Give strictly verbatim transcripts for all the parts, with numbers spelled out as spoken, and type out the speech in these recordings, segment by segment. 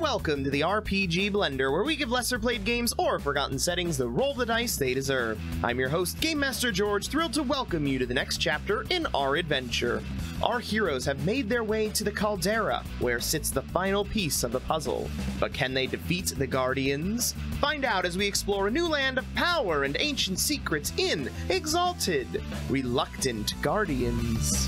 and welcome to the R P G Blender, where we give lesser-played games or forgotten settings the roll of the dice they deserve. I'm your host, Game Master George, thrilled to welcome you to the next chapter in our adventure. Our heroes have made their way to the Caldera, where sits the final piece of the puzzle. But can they defeat the Guardians? Find out as we explore a new land of power and ancient secrets in Exalted Reluctant Guardians.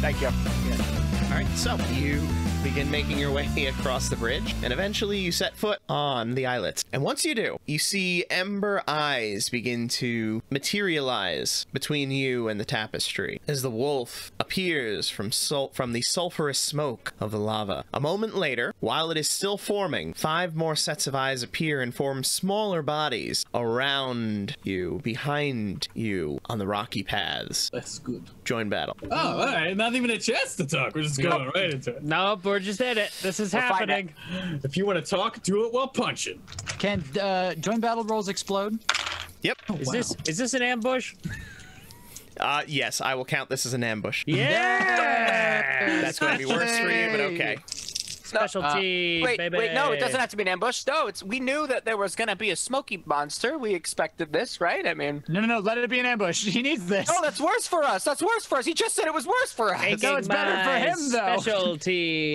Thank you. Yeah. All right, so you begin making your way across the bridge, and eventually you set foot on the islet. And once you do, you see ember eyes begin to materialize between you and the tapestry as the wolf appears from sul from the sulfurous smoke of the lava. A moment later, while it is still forming, five more sets of eyes appear and form smaller bodies around you, behind you, on the rocky paths. That's good. Join battle. Oh, all right. Not even a chance to talk. We're just going nope. right into it. Nope, we're just in it. This is we'll happening. If you want to talk, do it while punching. Can uh, join battle rolls explode? Yep. Oh, is wow. this is this an ambush? Uh, yes, I will count this as an ambush. Yeah. That's going to be worse for you, but okay. Specialty, uh, wait, baby. Wait, no, it doesn't have to be an ambush. No, it's we knew that there was gonna be a smoky monster. We expected this, right? I mean, no, no, no. Let it be an ambush. He needs this. No, that's worse for us. That's worse for us. He just said it was worse for us. Taking no, it's better for him though. Specialty.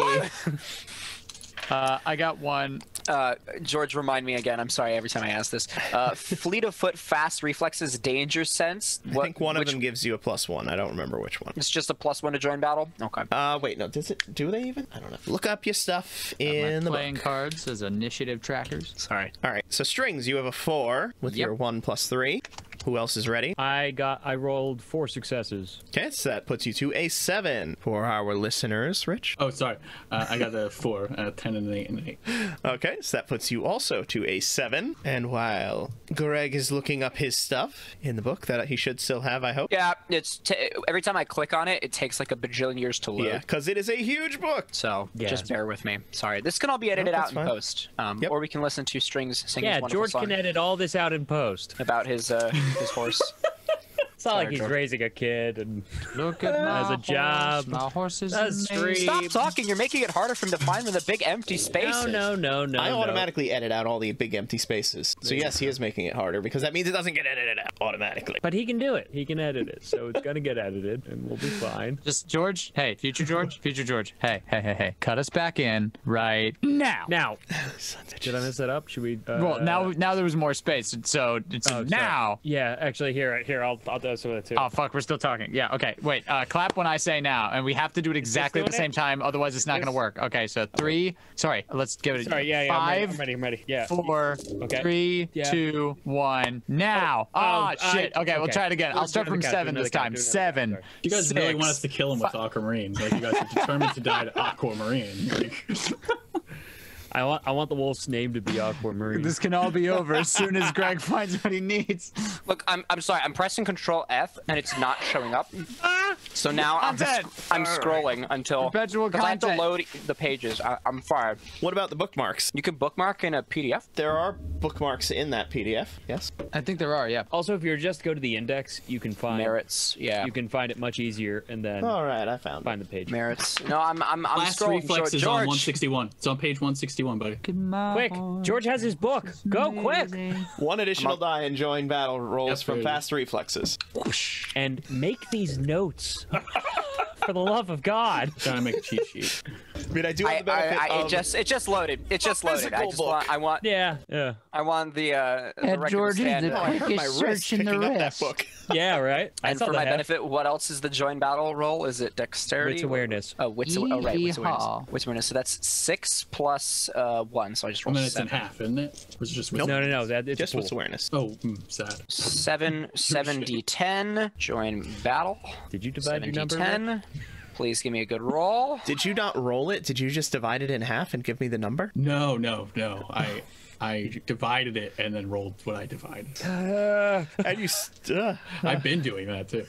uh, I got one. Uh, George, remind me again. I'm sorry every time I ask this. Uh, fleet of foot, fast reflexes, danger sense. What, I think one which, of them gives you a plus one. I don't remember which one. It's just a plus one to join battle? Okay. Uh, wait, no. Does it? Do they even? I don't know. Look up your stuff in the book. Playing cards as initiative trackers. Sorry. All right. So Strings, you have a four with yep. your one plus three. Who else is ready? I got. I rolled four successes. Okay, so that puts you to a seven for our listeners. Rich. Oh, sorry. Uh, I got a four, a ten, and an eight, and an eight. Okay, so that puts you also to a seven. And while Greg is looking up his stuff in the book that he should still have, I hope. Yeah, it's t every time I click on it, it takes like a bajillion years to load. Yeah, because it is a huge book. So yeah. just bear with me. Sorry, this can all be edited no, out in fine. post, um, yep. or we can listen to Strings sing yeah, his wonderful George song. Can edit all this out in post about his. Uh, his horse. It's not Sorry, like he's George. Raising a kid and look at my has a job. My horse is Stop talking. You're making it harder for him to find the big empty spaces. No, no, no, no. I no. automatically edit out all the big empty spaces. So yes, he is making it harder because that means it doesn't get edited out automatically. But he can do it. He can edit it. So it's gonna get edited and we'll be fine. Just George. Hey, future George. Future George. Hey, hey, hey, hey. Cut us back in right now. Now. Did I mess that up? Should we? Uh, well, now, now there was more space. So it's oh, now. Sorry. Yeah, actually, here, here, I'll, I'll. Too. Oh fuck, we're still talking. Yeah, okay, wait, uh, clap when I say now, and we have to do it exactly at the same it? time, otherwise it's not yes. gonna work. Okay, so three, sorry, let's give it sorry, yeah, yeah, five, I'm ready, I'm ready. Yeah. four, okay. three, yeah. two, one, now. Oh, oh, oh shit, I, okay, okay, we'll try it again. I'll start from couch, seven this couch, time, seven, sorry. You guys six, really want us to kill him with Aquamarine, like you guys are determined to die to Aquamarine. Like. I want, I want the wolf's name to be Aquamarine. This can all be over as soon as Greg finds what he needs. Look, I'm, I'm sorry. I'm pressing Control F and it's not showing up. So now I'm, I'm, dead. I'm scrolling right. until Perpetual I have to load the pages. I, I'm fired. What about the bookmarks? You can bookmark in a P D F. There are bookmarks in that P D F. Yes. I think there are. Yeah. Also, if you're just go to the index, you can find merits. Yeah. You can find it much easier, and then. All right, I found. Find it. the page. Merits. No, I'm, I'm, I'm Last scrolling. Reflex is on one sixty-one. It's on page one sixty-one. Buddy. Quick! George has his book. Go quick! One additional die and join battle rolls from fast reflexes. And make these notes. For the love of God! Trying to make a cheat sheet. I mean, I do have the benefit I, I, I, of... It just, it just loaded. It just loaded. I just book. want... I want... Yeah. Yeah. I want the, uh... The and Jordan, the oh, quickest search in the wrist. Book. Yeah, right? I and for my have. benefit, what else is the join battle roll? Is it dexterity? Wits awareness. Oh, wits... Oh, right. Wits awareness. Wits awareness. So that's six plus, uh, one. So I just rolled seven. It's in half, isn't it? Or is it just wits nope. No, no, no. That, it's just wits awareness. Oh, mm, sad. Seven, seven d ten. Join battle. Did you divide your number? ten. Please give me a good roll. Did you not roll it? Did you just divide it in half and give me the number? No, no, no. I I divided it and then rolled what I divided. Uh, and you st uh, I've been doing that too.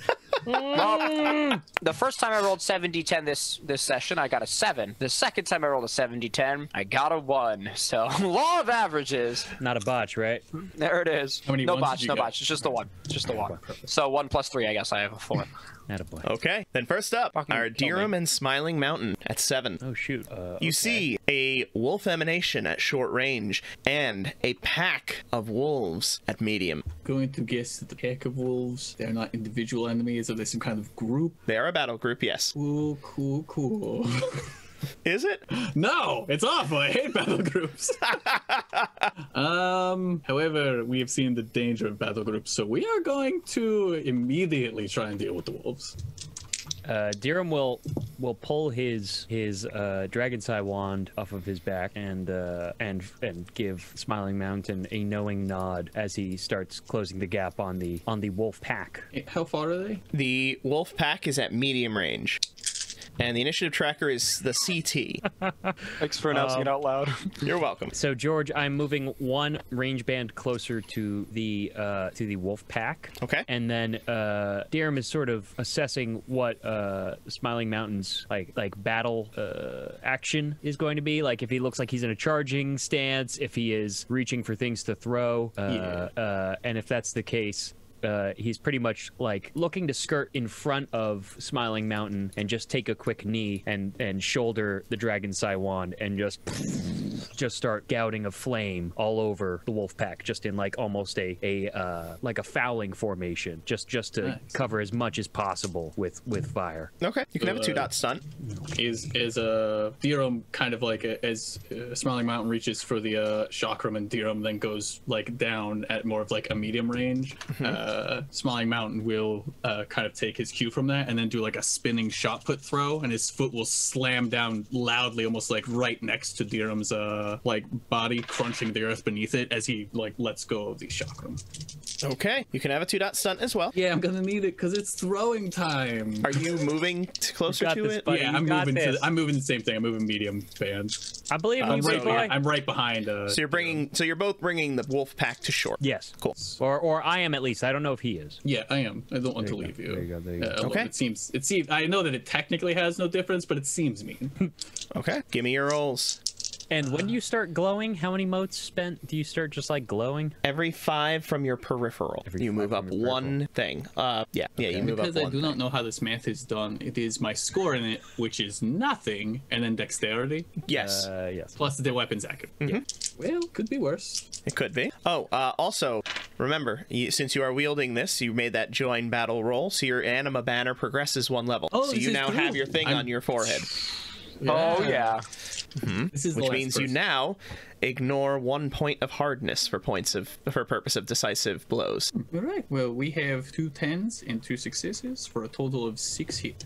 Well, the first time I rolled seven d ten this this session, I got a seven. The second time I rolled a seven d ten, I got a one. So law of averages. Not a botch, right? There it is. How many no botch, no got? botch. It's just the one. It's just the one. So one plus three, I guess I have a four. Attaboy. Okay, then first up, Fucking our Dirum and Smiling Mountain at seven. Oh, shoot. Uh, you okay. see a wolf emanation at short range and a pack of wolves at medium. Going to guess that the pack of wolves, they're not individual enemies, are they some kind of group? They are a battle group, yes. Cool, cool, cool. Is it? No, it's awful. I hate battle groups. um, however, we have seen the danger of battle groups, so we are going to immediately try and deal with the wolves. Uh, Dirum will will pull his his uh, dragon sai wand off of his back and uh, and and give Smiling Mountain a knowing nod as he starts closing the gap on the on the wolf pack. How far are they? The wolf pack is at medium range. And the initiative tracker is the C T. Thanks for announcing um, it out loud. You're welcome. So George, I'm moving one range band closer to the uh, to the wolf pack. Okay. And then uh, Dirum is sort of assessing what uh, Smiling Mountain's like like battle uh, action is going to be. Like if he looks like he's in a charging stance, if he is reaching for things to throw, uh, yeah. uh, and if that's the case. Uh, he's pretty much like looking to skirt in front of Smiling Mountain and just take a quick knee and and shoulder the dragon sai wand and just just start gouting a flame all over the wolf pack, just in like almost a a uh, like a fouling formation, just just to nice. cover as much as possible with with fire. Okay, you can have uh, a two dot stun. Is is a uh, Dirum kind of like a, as uh, Smiling Mountain reaches for the uh, chakram and Dirum then goes like down at more of like a medium range. Mm-hmm. uh, Uh, Smiling Mountain will uh, kind of take his cue from that and then do like a spinning shot put throw, and his foot will slam down loudly, almost like right next to Dirum's uh, like body, crunching the earth beneath it as he like lets go of the chakram. Okay, you can have a two dot stunt as well. Yeah, I'm gonna need it because it's throwing time. Are you moving closer to this, it? Buddy. Yeah, I'm moving, to the, I'm moving. the same thing. I'm moving medium band. I believe um, I'm, right behind, I'm right behind. Uh, so you're bringing. Um, so you're both bringing the wolf pack to shore. Yes. Cool. Or or I am at least. I don't. I don't know if he is. Yeah, I am. I don't want there to leave go. you. There you go. There you uh, go. Okay. It seems. It seems. I know that it technically has no difference, but it seems mean. Okay. Give me your rolls. And when you start glowing, how many motes spent do you start just like glowing? Every five from your peripheral. Every you move up one thing. Uh, yeah, yeah, okay. you move because up one Because I do not know how this math is done, it is my score in it, which is nothing, and then dexterity. Yes. Uh, yes. Plus the weapon's accurate. Mm-hmm. Yeah. Well, could be worse. It could be. Oh, uh, also, remember, you, since you are wielding this, you made that join battle roll, so your anima banner progresses one level. Oh, so you now cool. have your thing I'm... on your forehead. Yeah. Oh, yeah. Mm-hmm. This is Which means person. you now ignore one point of hardness for points of for purpose of decisive blows. All right. Well, we have two tens and two successes for a total of six hit.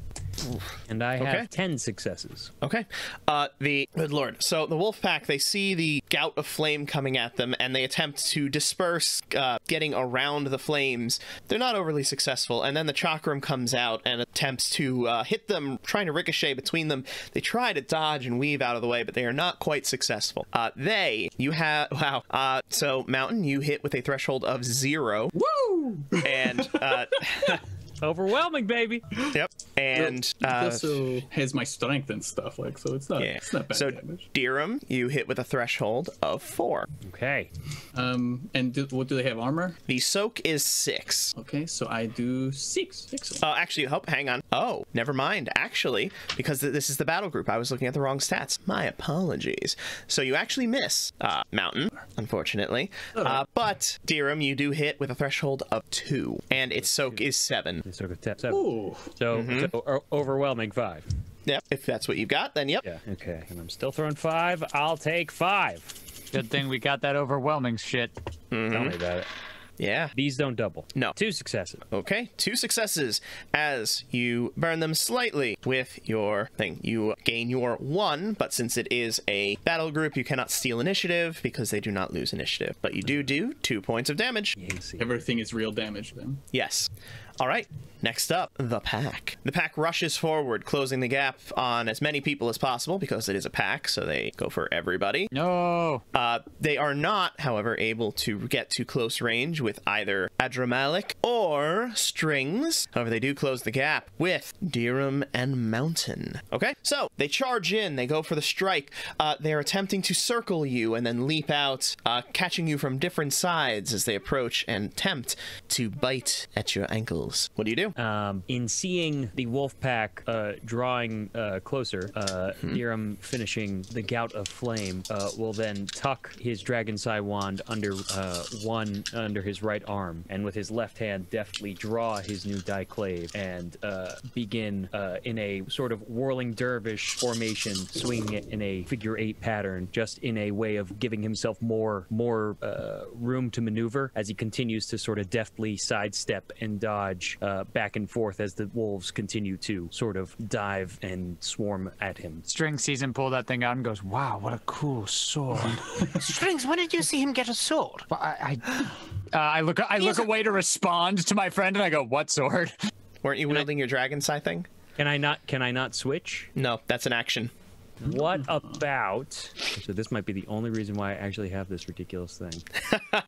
And I have okay. ten successes. Okay. Uh, the good lord. So the wolf pack, they see the gout of flame coming at them, and they attempt to disperse, uh, getting around the flames. They're not overly successful. And then the chakram comes out and attempts to uh, hit them, trying to ricochet between them. They try to dodge and weave out of the way, but they are not quite successful. Uh, they, you have wow. Uh, so Mountain, you hit with a threshold of zero. Woo! And. Uh, Overwhelming, baby. Yep. And uh, it also has my strength and stuff, like so it's not yeah. it's not bad so damage. Dirum, you hit with a threshold of four. Okay. Um and do, what do they have armor? The soak is six. Okay, so I do six. Six. Oh, uh, actually, hope hang on. Oh, never mind. Actually, because th this is the battle group, I was looking at the wrong stats. My apologies. So you actually miss uh Mountain, unfortunately. Oh. Uh but Dirum, you do hit with a threshold of two, and its soak is seven. Sort of tap seven. Ooh. So, mm-hmm. so overwhelming five. Yep. If that's what you've got, then yep. Yeah. Okay. And I'm still throwing five. I'll take five. Good thing we got that overwhelming shit. Mm-hmm. Tell me about it. Yeah. These don't double. No. Two successes. Okay. Two successes as you burn them slightly with your thing. You gain your one, but since it is a battle group, you cannot steal initiative because they do not lose initiative. But you do do two points of damage. Everything is real damage then. Yes. All right. Next up, the pack. The pack rushes forward, closing the gap on as many people as possible because it is a pack, so they go for everybody. No! Uh, they are not, however, able to get to close range with either Adramalik or Strings. However, they do close the gap with Dirum and Mountain. Okay, so they charge in, they go for the strike. Uh, they're attempting to circle you and then leap out, uh, catching you from different sides as they approach and attempt to bite at your ankles. wolves. What do you do? Um, in seeing the wolf pack uh, drawing uh, closer, uh, hmm. Dirum, finishing the gout of flame, uh, will then tuck his dragon sai wand under uh, one under his right arm, and with his left hand deftly draw his new diclave and uh, begin uh, in a sort of whirling dervish formation, swinging it in a figure eight pattern, just in a way of giving himself more more uh, room to maneuver as he continues to sort of deftly sidestep and dodge uh, back and forth as the wolves continue to sort of dive and swarm at him. String sees him pull that thing out and goes, "Wow, what a cool sword." Strings, when did you see him get a sword? Well, I, I, uh, I look, I look away to respond to my friend, and I go, "What sword?" Weren't you wielding your dragon sai thing? Can I not? Can I not switch? No, that's an action. What about? So this might be the only reason why I actually have this ridiculous thing.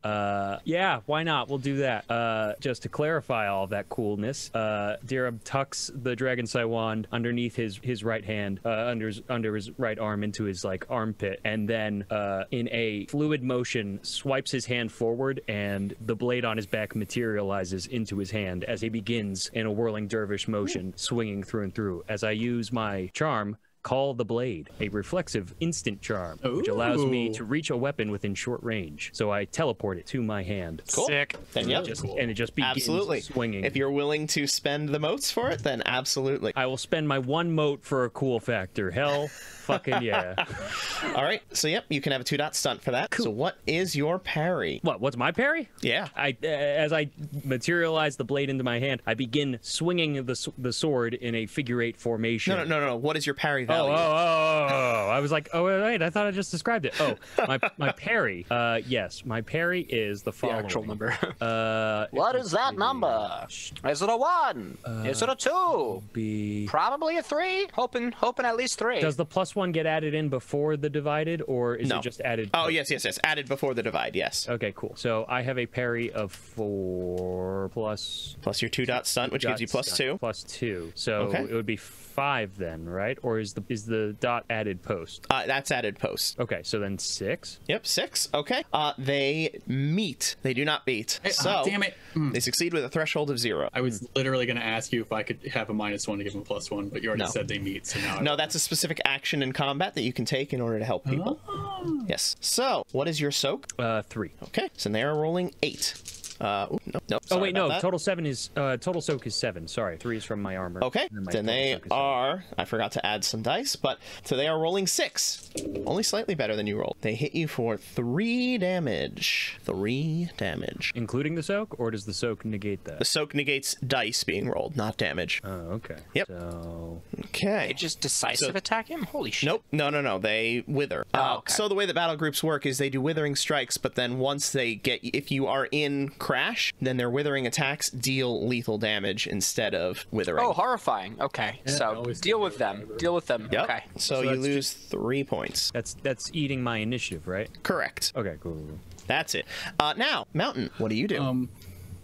uh, yeah, why not? We'll do that. Uh, just to clarify all that coolness, uh, Dirum tucks the dragon sai wand underneath his his right hand, uh, under his, under his right arm, into his like armpit, and then uh, in a fluid motion swipes his hand forward, and the blade on his back materializes into his hand as he begins in a whirling dervish motion, swinging through and through. As I use my charm, Call the Blade, a reflexive instant charm, Ooh. which allows me to reach a weapon within short range. So I teleport it to my hand. Cool. Sick. Then yep. just, cool. And it just begins absolutely. swinging. If you're willing to spend the motes for it, then absolutely. I will spend my one mote for a cool factor. Hell fucking yeah. All right. So, yep, you can have a two-dot stunt for that. Cool. So what is your parry? What? What's my parry? Yeah. I uh, As I materialize the blade into my hand, I begin swinging the, the sword in a figure-eight formation. No, no, no, no. What is your parry then? Oh, oh, oh, oh, I was like, oh, wait, I thought I just described it. Oh, my, my parry. Uh, yes, my parry is the following. The actual number. Uh, what is that be... number? Is it a one? Uh, is it a two? Be... Probably a three? Hoping, hoping at least three. Does the plus one get added in before the divided, or is no. it just added? Oh, yes, yes, yes. Added before the divide, yes. Okay, cool. So I have a parry of four plus... Plus your two-dot stunt, which gives you plus stunt. two. Plus two. So okay. it would be five then, right? Or is the is the dot added post? Uh, that's added post. Okay, so then six. Yep, six. Okay. Uh, they meet. They do not beat. Hey, so uh, damn it. Mm. They succeed with a threshold of zero. I was mm. literally going to ask you if I could have a minus one to give them a plus one, but you already no. said they meet. So now no, that's a specific action in combat that you can take in order to help people. Oh. Yes. So what is your soak? Uh, three. Okay. So they are rolling eight. Uh, ooh, no, no, oh wait, no. That. Total seven is uh, total soak is seven. Sorry, three is from my armor. Okay, then, then they are. Seven. I forgot to add some dice, but so they are rolling six, only slightly better than you rolled. They hit you for three damage. Three damage, including the soak, or does the soak negate that? The soak negates dice being rolled, not damage. Oh, okay. Yep. So... Okay. They just decisive so... attack him. Holy shit. Nope. No, no, no. They wither. Oh, uh, okay. So the way that battle groups work is they do withering strikes, but then once they get, if you are in crash, then their withering attacks deal lethal damage instead of withering. Oh, horrifying. Okay, yeah, so deal with them. Whatever. Deal with them. Yep. Okay. So, so you lose just... three points. That's that's eating my initiative, right? Correct. Okay, cool. That's it. Uh, now, Mountain, what do you do? Um,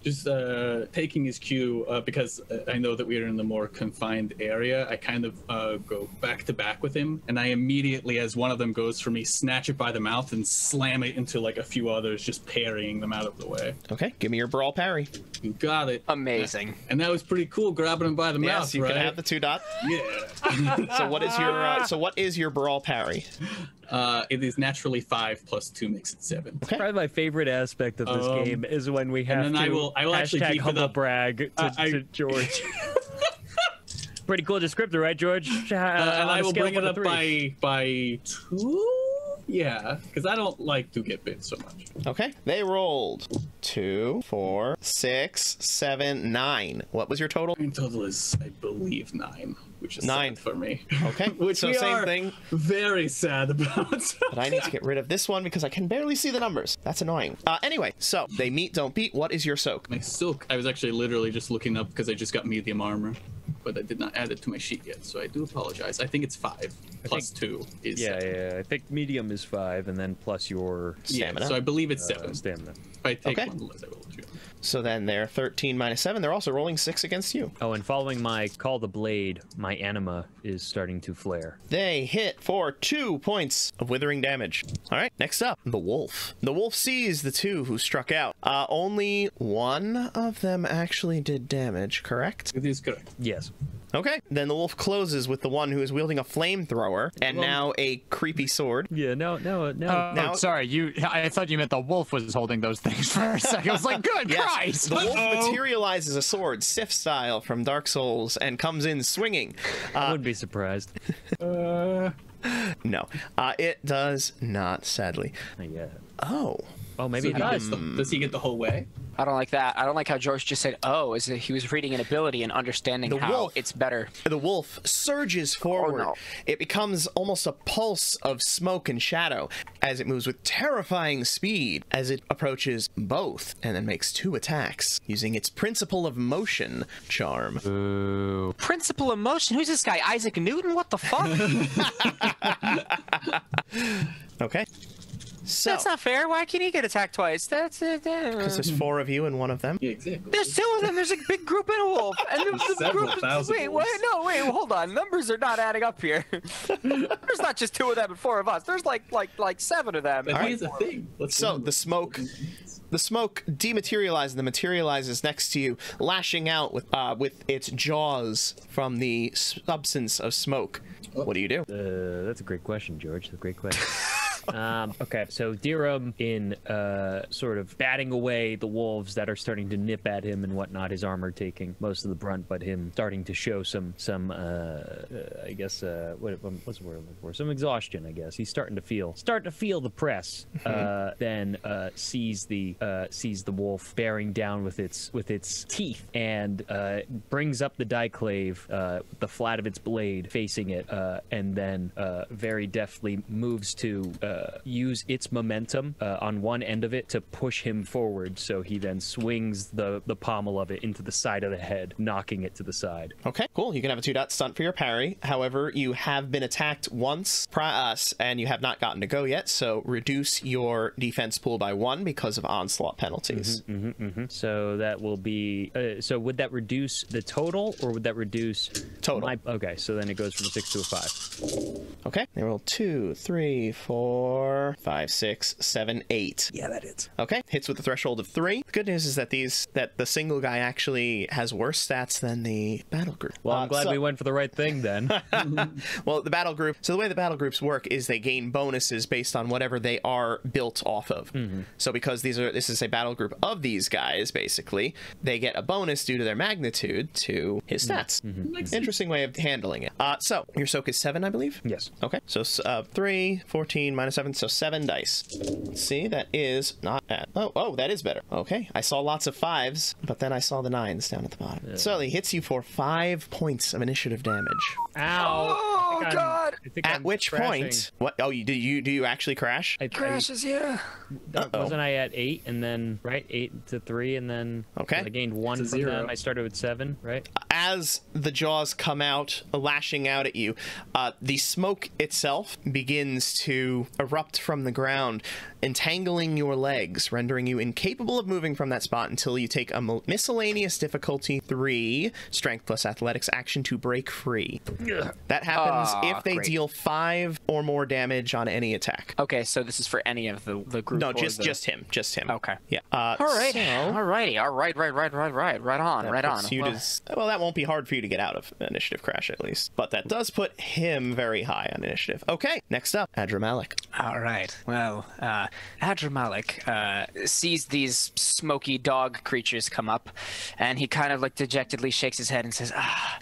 just uh, taking his cue, uh, because I know that we're in the more confined area, I kind of uh, go back to back with him, and I immediately, as one of them goes for me, snatch it by the mouth and slam it into like a few others, just parrying them out of the way. Okay, give me your brawl parry. You got it. Amazing. And that was pretty cool, grabbing him by the yes, mouth. Yes, you right? can have the two dots. Yeah. So what is your uh, so what is your brawl parry? Uh, it is naturally five plus two makes it seven. Okay. Probably my favorite aspect of this um, game is when we have and then to I will, I will hashtag humble brag to, uh, I... to George. Pretty cool descriptor, right, George? Uh, and I will bring it up by, by two? Yeah, because I don't like to get bit so much. Okay, they rolled two, four, six, seven, nine. What was your total? My total is, I believe, nine, which is nine sad for me. Okay, which so we same are thing. Very sad about. But I need to get rid of this one because I can barely see the numbers. That's annoying. Uh, anyway, so they meet, don't beat. What is your soak? My soak. I was actually literally just looking up because I just got medium armor, but I did not add it to my sheet yet, so I do apologize. I think it's five I plus think, two is yeah, seven. Yeah, yeah. I think medium is five, and then plus your stamina. Yeah, so I believe it's uh, seven. Stamina. If I take okay. one less, I will do it. So then they're thirteen minus seven. They're also rolling six against you. Oh, and following my Call the Blade, my anima is starting to flare. They hit for two points of withering damage. All right, next up, the wolf. The wolf sees the two who struck out. Uh, only one of them actually did damage, correct? It is correct. Yes. Okay, then the wolf closes with the one who is wielding a flamethrower and well, now a creepy sword. Yeah, no, no, no. Uh, now, oh, sorry, you. I thought you meant the wolf was holding those things for a second. I was like, good yes, Christ! The wolf Uh-oh. materializes a sword, Sif style from Dark Souls, and comes in swinging. Uh, I wouldn't be surprised. uh... No, uh, it does not, sadly. Not yet. Oh. Oh, maybe so he does. Um, does he get the whole way? I don't like that. I don't like how George just said, oh, is that he was reading an ability and understanding the how wolf, it's better. The wolf surges forward. Oh, no. It becomes almost a pulse of smoke and shadow as it moves with terrifying speed as it approaches both and then makes two attacks using its Principle of Motion charm. Ooh. Principle of Motion? Who's this guy? Isaac Newton? What the fuck? Okay. So, that's not fair. Why can't he get attacked twice? That's it. Uh, because there's four of you and one of them. Yeah, exactly. There's two of them. There's a big group and a wolf. And the, the group is, wait, what? No, wait, hold on. Numbers are not adding up here. There's not just two of them and four of us. There's like, like, like seven of them. But here's the thing. Let's so the smoke, the smoke dematerializes and materializes next to you, lashing out with uh, with its jaws from the substance of smoke. Oh. What do you do? Uh, that's a great question, George. That's a great question. Um, okay, so Dirum, in uh, sort of batting away the wolves that are starting to nip at him and whatnot, his armor taking most of the brunt, but him starting to show some, some uh, uh, I guess, uh, what, what's the word I'm looking for? Some exhaustion, I guess. He's starting to feel, starting to feel the press. Uh, then uh, sees the uh, sees the wolf bearing down with its with its teeth and uh, brings up the dieclave, uh, the flat of its blade facing it, uh, and then uh, very deftly moves to. Uh, Uh, use its momentum uh, on one end of it to push him forward, so he then swings the the pommel of it into the side of the head, knocking it to the side. Okay, cool. You can have a two-dot stunt for your parry. However, you have been attacked once, uh, and you have not gotten to go yet, so reduce your defense pool by one because of onslaught penalties. Mm-hmm, mm-hmm, mm-hmm. So that will be... Uh, so would that reduce the total, or would that reduce... Total. My, okay, so then it goes from a six to a five. Okay. They roll two, three, four... Four, five, six, seven, eight. Yeah, that hits. Okay, hits with a threshold of three. The good news is that these that the single guy actually has worse stats than the battle group. Well, uh, I'm glad so... we went for the right thing then. Well, the battle group. So the way the battle groups work is they gain bonuses based on whatever they are built off of. Mm-hmm. So because these are this is a battle group of these guys, basically, they get a bonus due to their magnitude to his stats. Mm-hmm. Interesting way of handling it. Uh, so your soak is seven, I believe. Yes. Okay. So uh, three, fourteen minus. Seven, so seven dice. See, that is not bad. Oh, oh, that is better. Okay, I saw lots of fives, but then I saw the nines down at the bottom. Yeah. So he hits you for five points of initiative damage. Ow! Oh God! At I'm which crashing. point? What? Oh, you do you do you actually crash? It crashes, I, yeah. Uh -oh. Wasn't I at eight and then right eight to three and then? Okay. I gained one from zero. Them. I started with seven, right? As the jaws come out, lashing out at you, uh, the smoke itself begins to erupt from the ground, entangling your legs, rendering you incapable of moving from that spot until you take a miscellaneous difficulty three strength plus athletics action to break free. Ugh. That happens oh, if they great. deal five or more damage on any attack. Okay, so this is for any of the, the group? No, just the... just him, just him. Okay. Yeah. Uh, all right. So... All righty. All right. Right. Right. Right. Right. Right on. Right on. Well... Does... well, that won't be hard for you to get out of initiative crash at least, but that does put him very high on initiative. Okay. Next up, Adramalik. All right. Well, uh, Adramalik uh, sees these smoky dog creatures come up, and he kind of like dejectedly shakes his head and says, "Ah,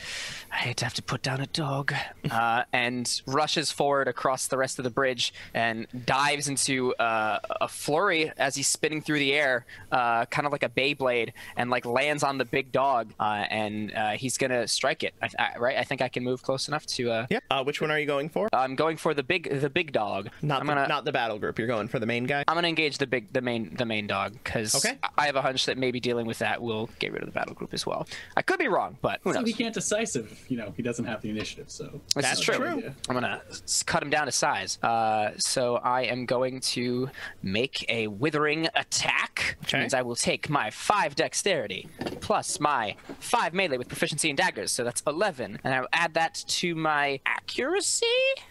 I hate to have to put down a dog," uh, and rushes forward across the rest of the bridge and dives into uh, a flurry as he's spinning through the air, uh, kind of like a Beyblade, and like lands on the big dog, uh, and uh, he's gonna strike it. I, I, right? I think I can move close enough to. Uh, yep. Uh, which one are you going for? I'm going for the big, the big dog. Not. I'm gonna, not the battle group. You're going for the main guy. I'm gonna engage the big, the main, the main dog because okay. I have a hunch that maybe dealing with that will get rid of the battle group as well. I could be wrong, but who knows? So he can't decisive. if, you know, he doesn't have the initiative. So that's, that's true. true. I'm gonna cut him down to size. Uh, so I am going to make a withering attack, which okay. means I will take my five dexterity plus my five melee with proficiency in daggers, so that's eleven, and I'll add that to my accuracy,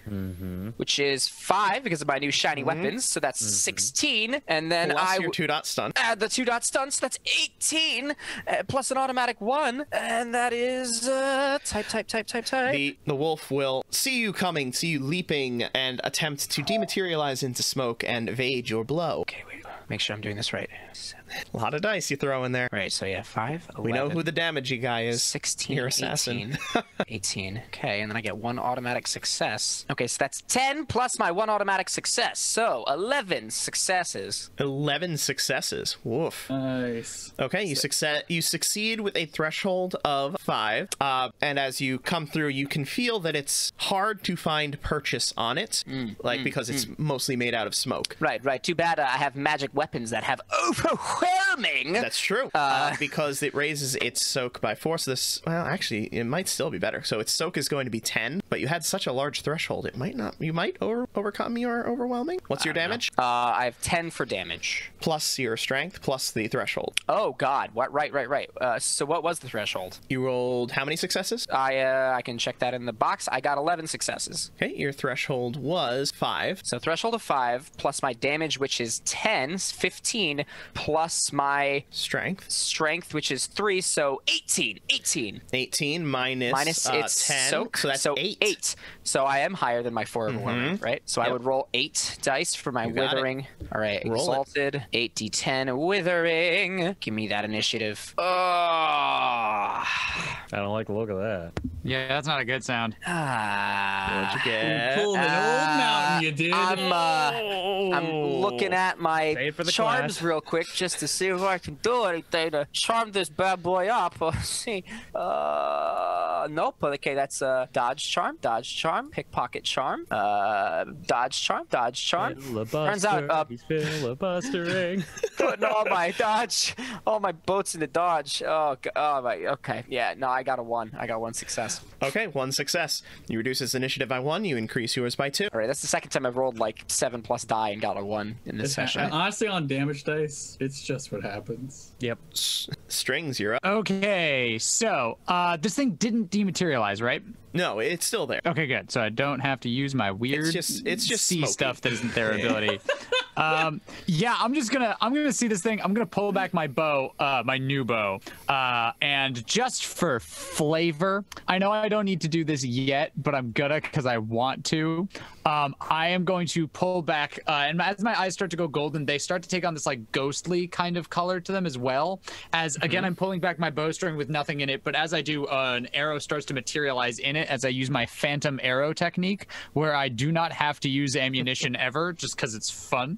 mm-hmm. which is five because of my new shiny mm-hmm. weapons, so that's mm-hmm. sixteen, and then plus I your two dot stun. Add the two dot stun, so that's eighteen, uh, plus an automatic one, and that is uh, type type type type type. The the wolf will see you coming, see you leaping, and attempt to dematerialize into smoke and evade your blow. Okay, wait. Make sure I'm doing this right. Seven. A lot of dice you throw in there. Right, so yeah, five, eleven, we know who the damagey guy is. sixteen, your assassin. eighteen, eighteen. Okay, and then I get one automatic success. Okay, so that's ten plus my one automatic success. So, eleven successes. eleven successes. Woof. Nice. Okay, you, success, you succeed with a threshold of five. Uh, and as you come through, you can feel that it's hard to find purchase on it. Mm, like, mm, because it's mm. mostly made out of smoke. Right, right. Too bad uh, I have magic weapons that have overwhelming. That's true. Uh, uh, because it raises its soak by four. So this, well, actually, it might still be better. So its soak is going to be ten, but you had such a large threshold, it might not. You might over, overcome your overwhelming. What's your damage? Uh, I have ten for damage. Plus your strength, plus the threshold. Oh God! What? Right, right, right. Uh, so what was the threshold? You rolled how many successes? I uh, I can check that in the box. I got eleven successes. Okay, your threshold was five. So threshold of five plus my damage, which is ten, fifteen. Plus my strength, strength, which is three, so eighteen, eighteen, eighteen minus, minus uh, it's ten, soak, so that's so eight. eight. So I am higher than my four overwhelming, mm-hmm. right? So yep. I would roll eight dice for my withering. It. All right, roll exalted, it. eight d ten, withering. Give me that initiative. Oh, I don't like the look of that. Yeah, that's not a good sound. Ah, what'd you get? You pulled an ah, old mountain, you did. I'm, uh, I'm looking at my charms class. real quick. Just to see if I can do anything to charm this bad boy up. See, uh, nope. Okay, that's a uh, dodge charm, dodge charm, pickpocket charm, uh, dodge charm, dodge charm. Turns out, uh, he's filibustering. Putting all my dodge, all my boats in the dodge. Oh, oh my. Okay, yeah. No, I got a one. I got one success. Okay, one success. You reduce his initiative by one. You increase yours by two. All right, that's the second time I've rolled like seven plus die and got a one in this it's, session. I, honestly, on damage dice, it's It's just what happens. Yep. Strings, you're up. Okay, so uh, this thing didn't dematerialize, right? No, it's still there. Okay, good. So I don't have to use my weird it's just, it's just see stuff that isn't their ability. um, yeah, I'm just gonna I'm gonna see this thing. I'm gonna pull back my bow, uh, my new bow, uh, and just for flavor, I know I don't need to do this yet, but I'm gonna because I want to. Um, I am going to pull back, uh, and as my eyes start to go golden, they start to take on this like ghostly kind of color to them as well. As again, mm-hmm. I'm pulling back my bowstring with nothing in it, but as I do, uh, an arrow starts to materialize in it as I use my phantom arrow technique, where I do not have to use ammunition ever, just because it's fun.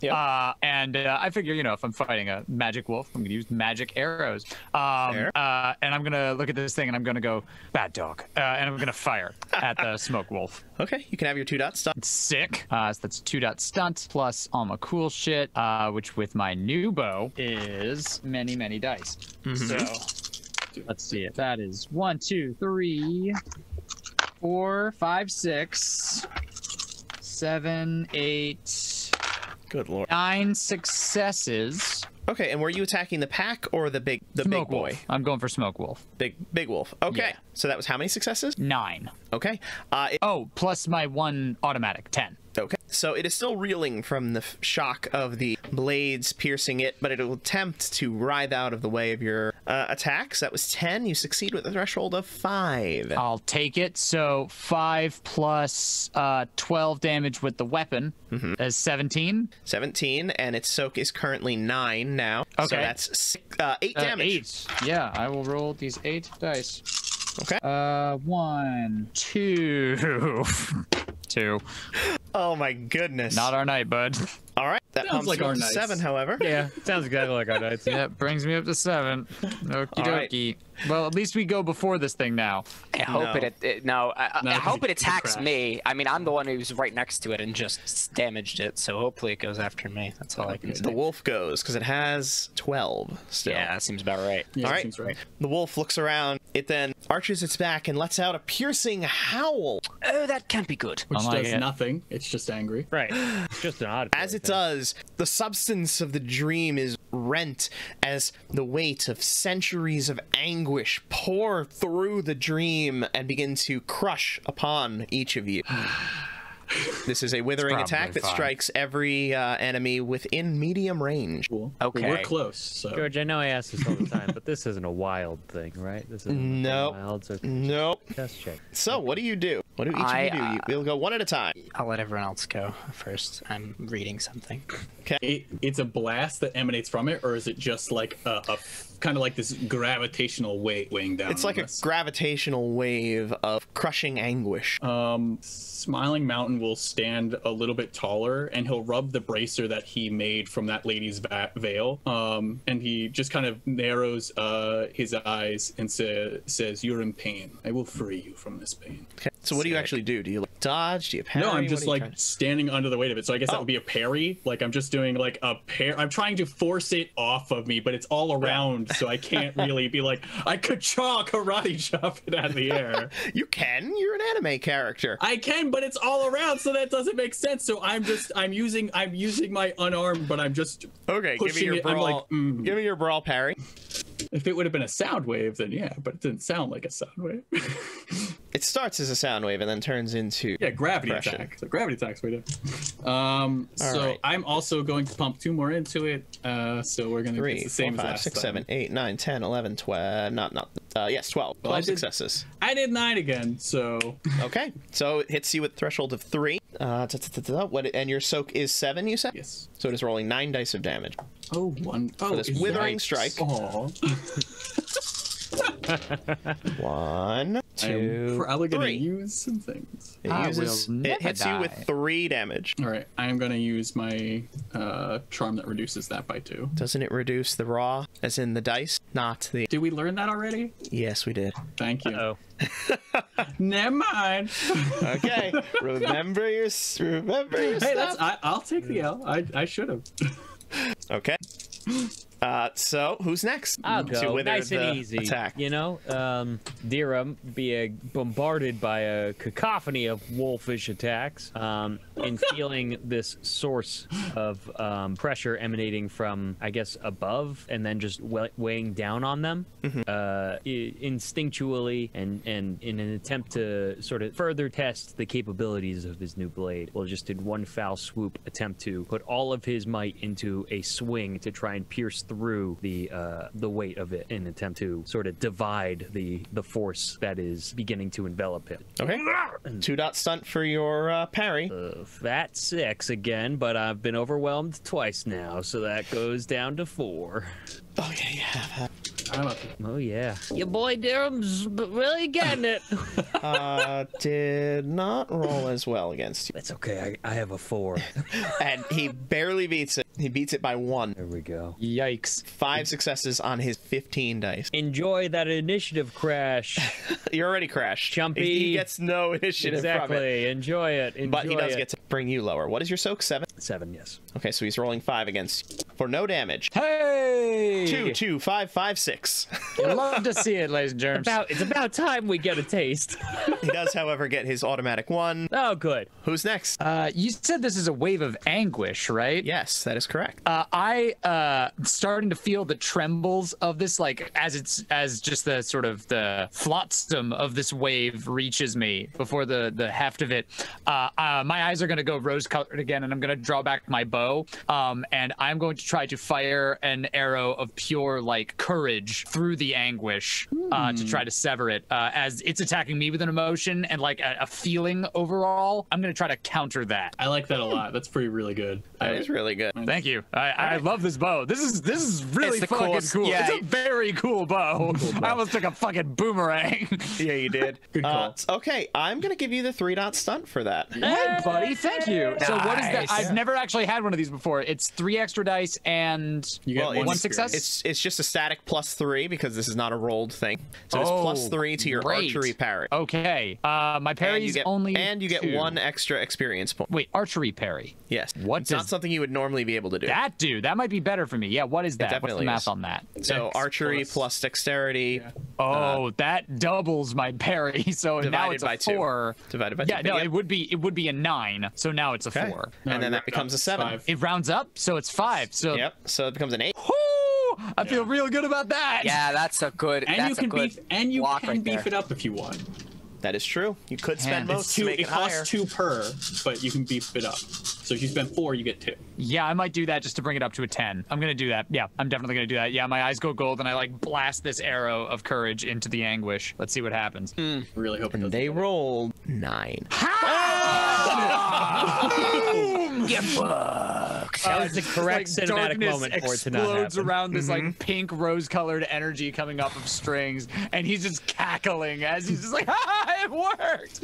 Yep. Uh, and uh, I figure, you know, if I'm fighting a magic wolf, I'm going to use magic arrows. Um, uh, and I'm going to look at this thing and I'm going to go, bad dog. Uh, and I'm going to fire at the smoke wolf. Okay, you can have your two dot stunt. It's sick. Uh, so that's two dot stunt plus all my cool shit, uh, which with my new bow is many, many dice. Mm-hmm. So let's see it. That is one, two, three, four, five, six, seven, eight. Good lord. Nine successes. Okay, and were you attacking the pack or the big the smoke big boy? Wolf. I'm going for smoke wolf. Big big wolf. Okay. Yeah. So that was how many successes? Nine. Okay. Uh, it oh, plus my one automatic, ten. Okay. So it is still reeling from the shock of the blades piercing it, but it will attempt to writhe out of the way of your uh, attacks. That was ten. You succeed with a threshold of five. I'll take it. So five plus uh, twelve damage with the weapon mm-hmm. is seventeen. seventeen, and its soak is currently nine now. Okay. So that's six, uh, eight uh, damage. Eight. Yeah, I will roll these eight dice. Okay. Uh, one, two, two. Oh my goodness. Not our night, bud. All right. That sounds like our night. Seven, however. Yeah, sounds exactly like our night. That brings me up to seven. Okie dokie. Well, at least we go before this thing now. I hope no. it, it. No, I, no, I hope it attacks me. I mean, I'm the one who's right next to it and just damaged it. So hopefully it goes after me. That's all I can. The think. wolf goes because it has twelve. Still. Yeah, that seems about right. Yeah, all right. Seems right. The wolf looks around. It then arches its back and lets out a piercing howl. Oh, that can't be good. Which like does it. nothing. It's just angry. Right. It's just an odd. As it thing. does, the substance of the dream is rent as the weight of centuries of anguish pour through the dream and begin to crush upon each of you. This is a withering attack that fine. strikes every uh, enemy within medium range. Cool. Okay. Well, we're close. So. George, I know I ask this all the time, but this isn't a wild thing, right? This isn't nope. wild. So nope. Test check. So what do you do? What do each I, of you do? Uh, We'll go one at a time. I'll let everyone else go first. I'm reading something. Okay. It, it's a blast that emanates from it, or is it just like a, a kind of like this gravitational weight weighing down? It's like a gravitational wave of crushing anguish. Um, Smiling Mountain will stand a little bit taller, and he'll rub the bracer that he made from that lady's va veil. Um, and he just kind of narrows uh, his eyes and sa says, "You're in pain. I will free you from this pain." Okay. So what Sick. do you actually do? Do you like dodge? Do you parry? No, I'm just like standing under the weight of it. So I guess oh. that would be a parry. Like I'm just doing like a parry. I'm trying to force it off of me, but it's all around. Yeah. So I can't really be like, I could chaw karate chop it out of the air. You can. You're an anime character. I can, but it's all around. So that doesn't make sense. So I'm just, I'm using, I'm using my unarmed, but I'm just okay. Give me your it. brawl. I'm like, mm. Give me your brawl parry. If it would have been a sound wave, then yeah, but it didn't sound like a sound wave. It starts as a sound wave and then turns into yeah gravity depression. attack. So gravity attacks we did. Um, so right. I'm also going to pump two more into it. Uh, so we're going to do the same four, five, as last six, time. seven, eight, nine, ten, eleven, twelve. Not not. Uh, yes, twelve. Well, twelve I did, successes. I did nine again. So okay. So it hits you at threshold of three. Uh, da, da, da, da, what? And your soak is seven. You said yes. So it is rolling nine dice of damage. Oh one. For oh, this withering right. strike. One, two, I'm probably gonna three. use some things. It, uses, it hits die. you with three damage. All right, I'm gonna use my uh, charm that reduces that by two. Doesn't it reduce the raw, as in the dice, not the? Did we learn that already? Yes, we did. Thank you. Uh oh. Never mind. Okay. Remember your. Remember your. Hey, stuff. That's. I, I'll take the L. I I should have. Okay. Uh, so who's next? I'll go. Nice and easy. Attack. You know, um, Dirum being bombarded by a cacophony of wolfish attacks, um, and feeling this source of um, pressure emanating from, I guess, above, and then just weighing down on them, mm-hmm. uh, instinctually, and and in an attempt to sort of further test the capabilities of his new blade, will just in one foul swoop attempt to put all of his might into a swing to try and pierce through the uh, the weight of it in an attempt to sort of divide the the force that is beginning to envelop him. Okay. Two dot stunt for your uh, parry. Uh, that's six again, but I've been overwhelmed twice now, so that goes down to four. Oh yeah, yeah. I'm up. Oh yeah. Your boy Dirum's really getting it. uh, did not roll as well against you. That's okay. I, I have a four. And he barely beats it. He beats it by one. There we go. Yikes. Five successes on his fifteen dice. Enjoy that initiative crash. You're already crashed. Chumpy. He gets no initiative. Exactly. From it. Enjoy it. Enjoy but he does it. get to bring you lower. What is your soak? Seven? Seven, yes. Okay, so he's rolling five against you for no damage. Hey! Two, two, five, five, six. I love to see it, ladies and germs. About, it's about time we get a taste. He does, however, get his automatic one. Oh, good. Who's next? Uh, you said this is a wave of anguish, right? Yes, that is correct. Uh, I uh, starting to feel the trembles of this, like as it's as just the sort of the flotsam of this wave reaches me before the the heft of it. Uh, uh, my eyes are going to go rose-colored again, and I'm going to draw back my bow, um, and I'm going to try to fire an arrow of pure like courage through the anguish uh, mm. to try to sever it. Uh, as it's attacking me with an emotion and like a, a feeling overall, I'm going to try to counter that. I like that a lot. That's pretty really good. That I, is really good. Thank you. I, I love this bow. This is this is really fucking coolest. cool. Yeah. It's a very cool bow. cool bow. I almost took a fucking boomerang. Yeah, you did. Good call. Uh, okay, I'm going to give you the three dot stunt for that. Hey, buddy. Thank you. Nice. So what is that? I've yeah. never actually had one of these before. It's three extra dice dice and you well, one it's, success. It's it's just a static plus three because this is not a rolled thing. So oh, it's plus three to your great. archery parry. Okay. Uh, my parry's only and you get, and you get one extra experience point. Wait, archery parry. Yes. What it's does, not something you would normally be able to do. That dude, that might be better for me. Yeah. What is that? Definitely What's the math is. on that? So Dex archery plus, plus dexterity. Yeah. Oh, uh, that doubles my parry. So now it's a four. Two. Divided by yeah, two. Yeah. No, yep. it would be it would be a nine. So now it's a okay. four. No, and then that becomes up. a seven. Five. It rounds up, so it's five. So yep. So it becomes an eight. Woo! I yeah. feel real good about that. Yeah, that's a good. And that's you can beef. And you can right beef there. it up if you want. That is true. You could spend Man, most. Two, to make it, it costs higher. two per, but you can beef it up. So if you spend four, you get two. Yeah, I might do that just to bring it up to a ten. I'm gonna do that. Yeah, I'm definitely gonna do that. Yeah, my eyes go gold, and I like blast this arrow of courage into the anguish. Let's see what happens. Mm. Really hoping. They work. rolled nine. Ha! Get fucked. That was the correct like cinematic moment for it to not happen. Explodes around this mm-hmm. like pink rose-colored energy coming off of Strings, and he's just cackling as he's just like, ha! It worked!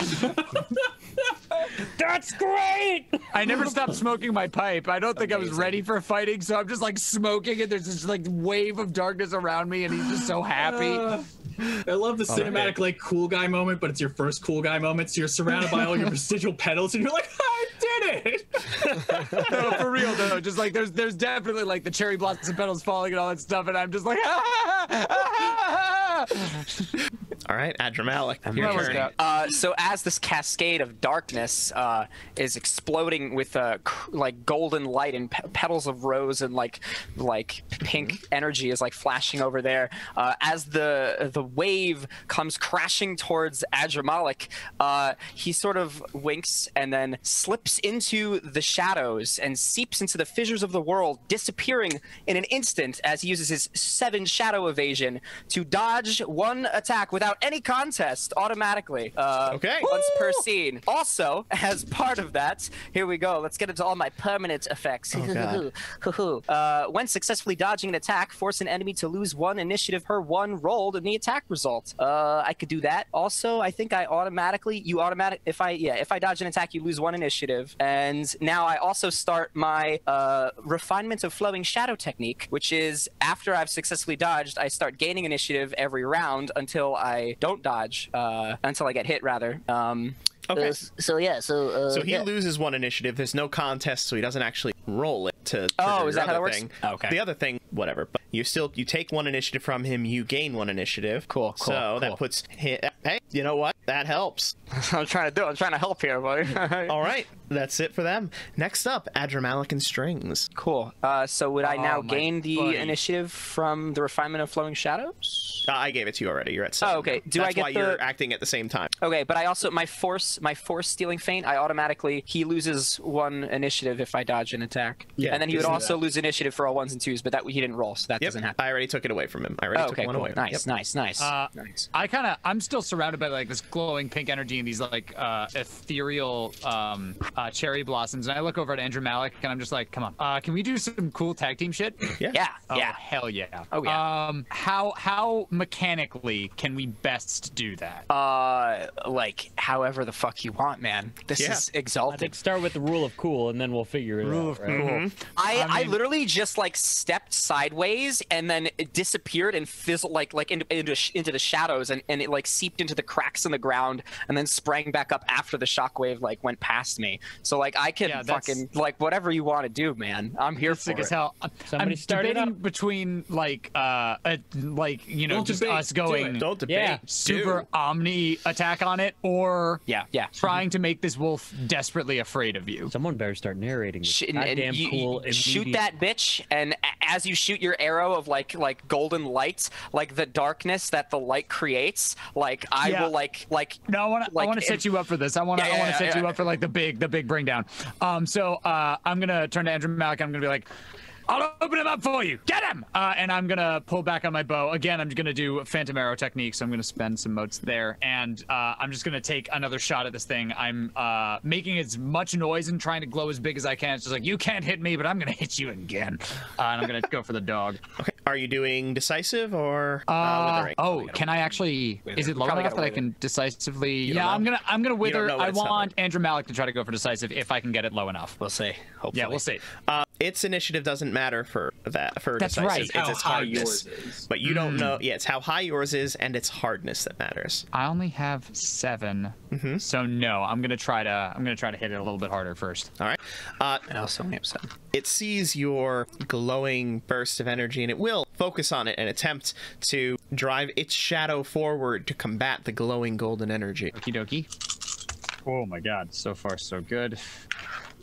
That's great! I never stopped smoking my pipe. I don't think Amazing. I was ready for fighting, so I'm just like smoking and there's this like wave of darkness around me and he's just so happy. Uh, I love the oh, cinematic like cool guy moment, but it's your first cool guy moment, so you're surrounded by all your residual pedals and you're like, I did it! No, for real though, just like there's there's definitely like the cherry blossom petals falling and all that stuff and I'm just like, ah, ah, ah, ah. All right, Adramalik. Uh, so as this cascade of darkness uh, is exploding with uh, cr like golden light and pe petals of rose and like like pink mm-hmm. energy is like flashing over there. Uh, as the the wave comes crashing towards Adramalik, uh, he sort of winks and then slips into the shadows and seeps into the fissures of the world, disappearing in an instant as he uses his seven shadow evasion to dodge one attack without any contest automatically. Uh, okay. Once Woo! per scene. Also, as part of that, here we go. Let's get into all my permanent effects. Oh, God. uh, when successfully dodging an attack, force an enemy to lose one initiative per one rolled in the attack result. Uh, I could do that. Also, I think I automatically, you automatic, if I, yeah, if I dodge an attack, you lose one initiative. And now I also start my uh, refinement of flowing shadow technique, which is after I've successfully dodged, I start gaining initiative every round until I I don't dodge uh, until I get hit, rather. Um, okay. Uh, so yeah, so uh, so he yeah. loses one initiative. There's no contest, so he doesn't actually roll it to. to oh, is that how that works? Oh, okay. The other thing, whatever. But you still you take one initiative from him, you gain one initiative. Cool. cool so cool. that puts him. Hey, you know what? That helps. I'm trying to do. I'm trying to help here, buddy. All right. That's it for them. Next up, Adramalik and Strings. Cool. Uh, so would I now oh, gain the buddy. initiative from the refinement of flowing shadows? Uh, I gave it to you already. You're at seven. Oh, okay. Do That's I get why the... you're acting at the same time. Okay, but I also my force, my force stealing feint. I automatically he loses one initiative if I dodge an attack. Yeah. And then he would also that. lose initiative for all ones and twos, but that he didn't roll, so that yep. doesn't happen. I already took it away from him. I already oh, took okay, one cool. away. Nice, yep. nice, nice, uh, nice. I kind of I'm still surrounded by like this glowing pink energy and these like uh, ethereal. Um, Uh, cherry blossoms, and I look over at Adramalik, and I'm just like, "Come on, uh, can we do some cool tag team shit?" Yeah, yeah, oh, yeah. hell yeah. Oh yeah. Um, how how mechanically can we best do that? Uh, like however the fuck you want, man. This yeah. is Exalted. I think start with the rule of cool, and then we'll figure it rule out. Rule of right? cool. Mm-hmm. I I, mean, I literally just like stepped sideways, and then it disappeared and fizzled like like into into, into the shadows, and and it like seeped into the cracks in the ground, and then sprang back up after the shockwave like went past me. So like I can yeah, fucking like whatever you want to do, man. I'm here for sick it. As hell. Somebody I'm started debating up. between like uh a, like you know Don't just debate. us going do Don't debate. Yeah, super do. omni attack on it or yeah yeah trying to make this wolf desperately afraid of you. Someone better start narrating. This and, and damn you, cool. You shoot that bitch, and as you shoot your arrow of like like golden lights, like the darkness that the light creates, like I yeah. will like like. No, I want to like, I want to set you up for this. I want to yeah, I want to yeah, set yeah, you yeah. up for like the big the big bring down. Um, so uh, I'm gonna turn to Adramalik. I'm gonna be like, I'll open him up for you. Get him! Uh, and I'm gonna pull back on my bow. Again, I'm just gonna do Phantom Arrow technique, so I'm gonna spend some motes there. And uh, I'm just gonna take another shot at this thing. I'm uh, making as much noise and trying to glow as big as I can. It's just like, you can't hit me, but I'm gonna hit you again. Uh, and I'm gonna go for the dog. Okay. Are you doing decisive or uh, uh, withering? Oh, can I actually? Wither. Is it low enough that I can decisively? Yeah, I'm gonna, I'm gonna wither. I want Adramalik to try to go for decisive if I can get it low enough. We'll see. Hopefully. Yeah, we'll see. Uh, its initiative doesn't matter for that. For that's decisive. Right. It's, it's how its high hardness. Yours is. But you mm. don't know. Yeah, it's how high yours is and its hardness that matters. I only have seven, mm-hmm. so no. I'm gonna try to. I'm gonna try to hit it a little bit harder first. All right. Uh, I also only have seven. It sees your glowing burst of energy and it will focus on it and attempt to drive its shadow forward to combat the glowing golden energy. Okie dokie. Oh my God! So far, so good.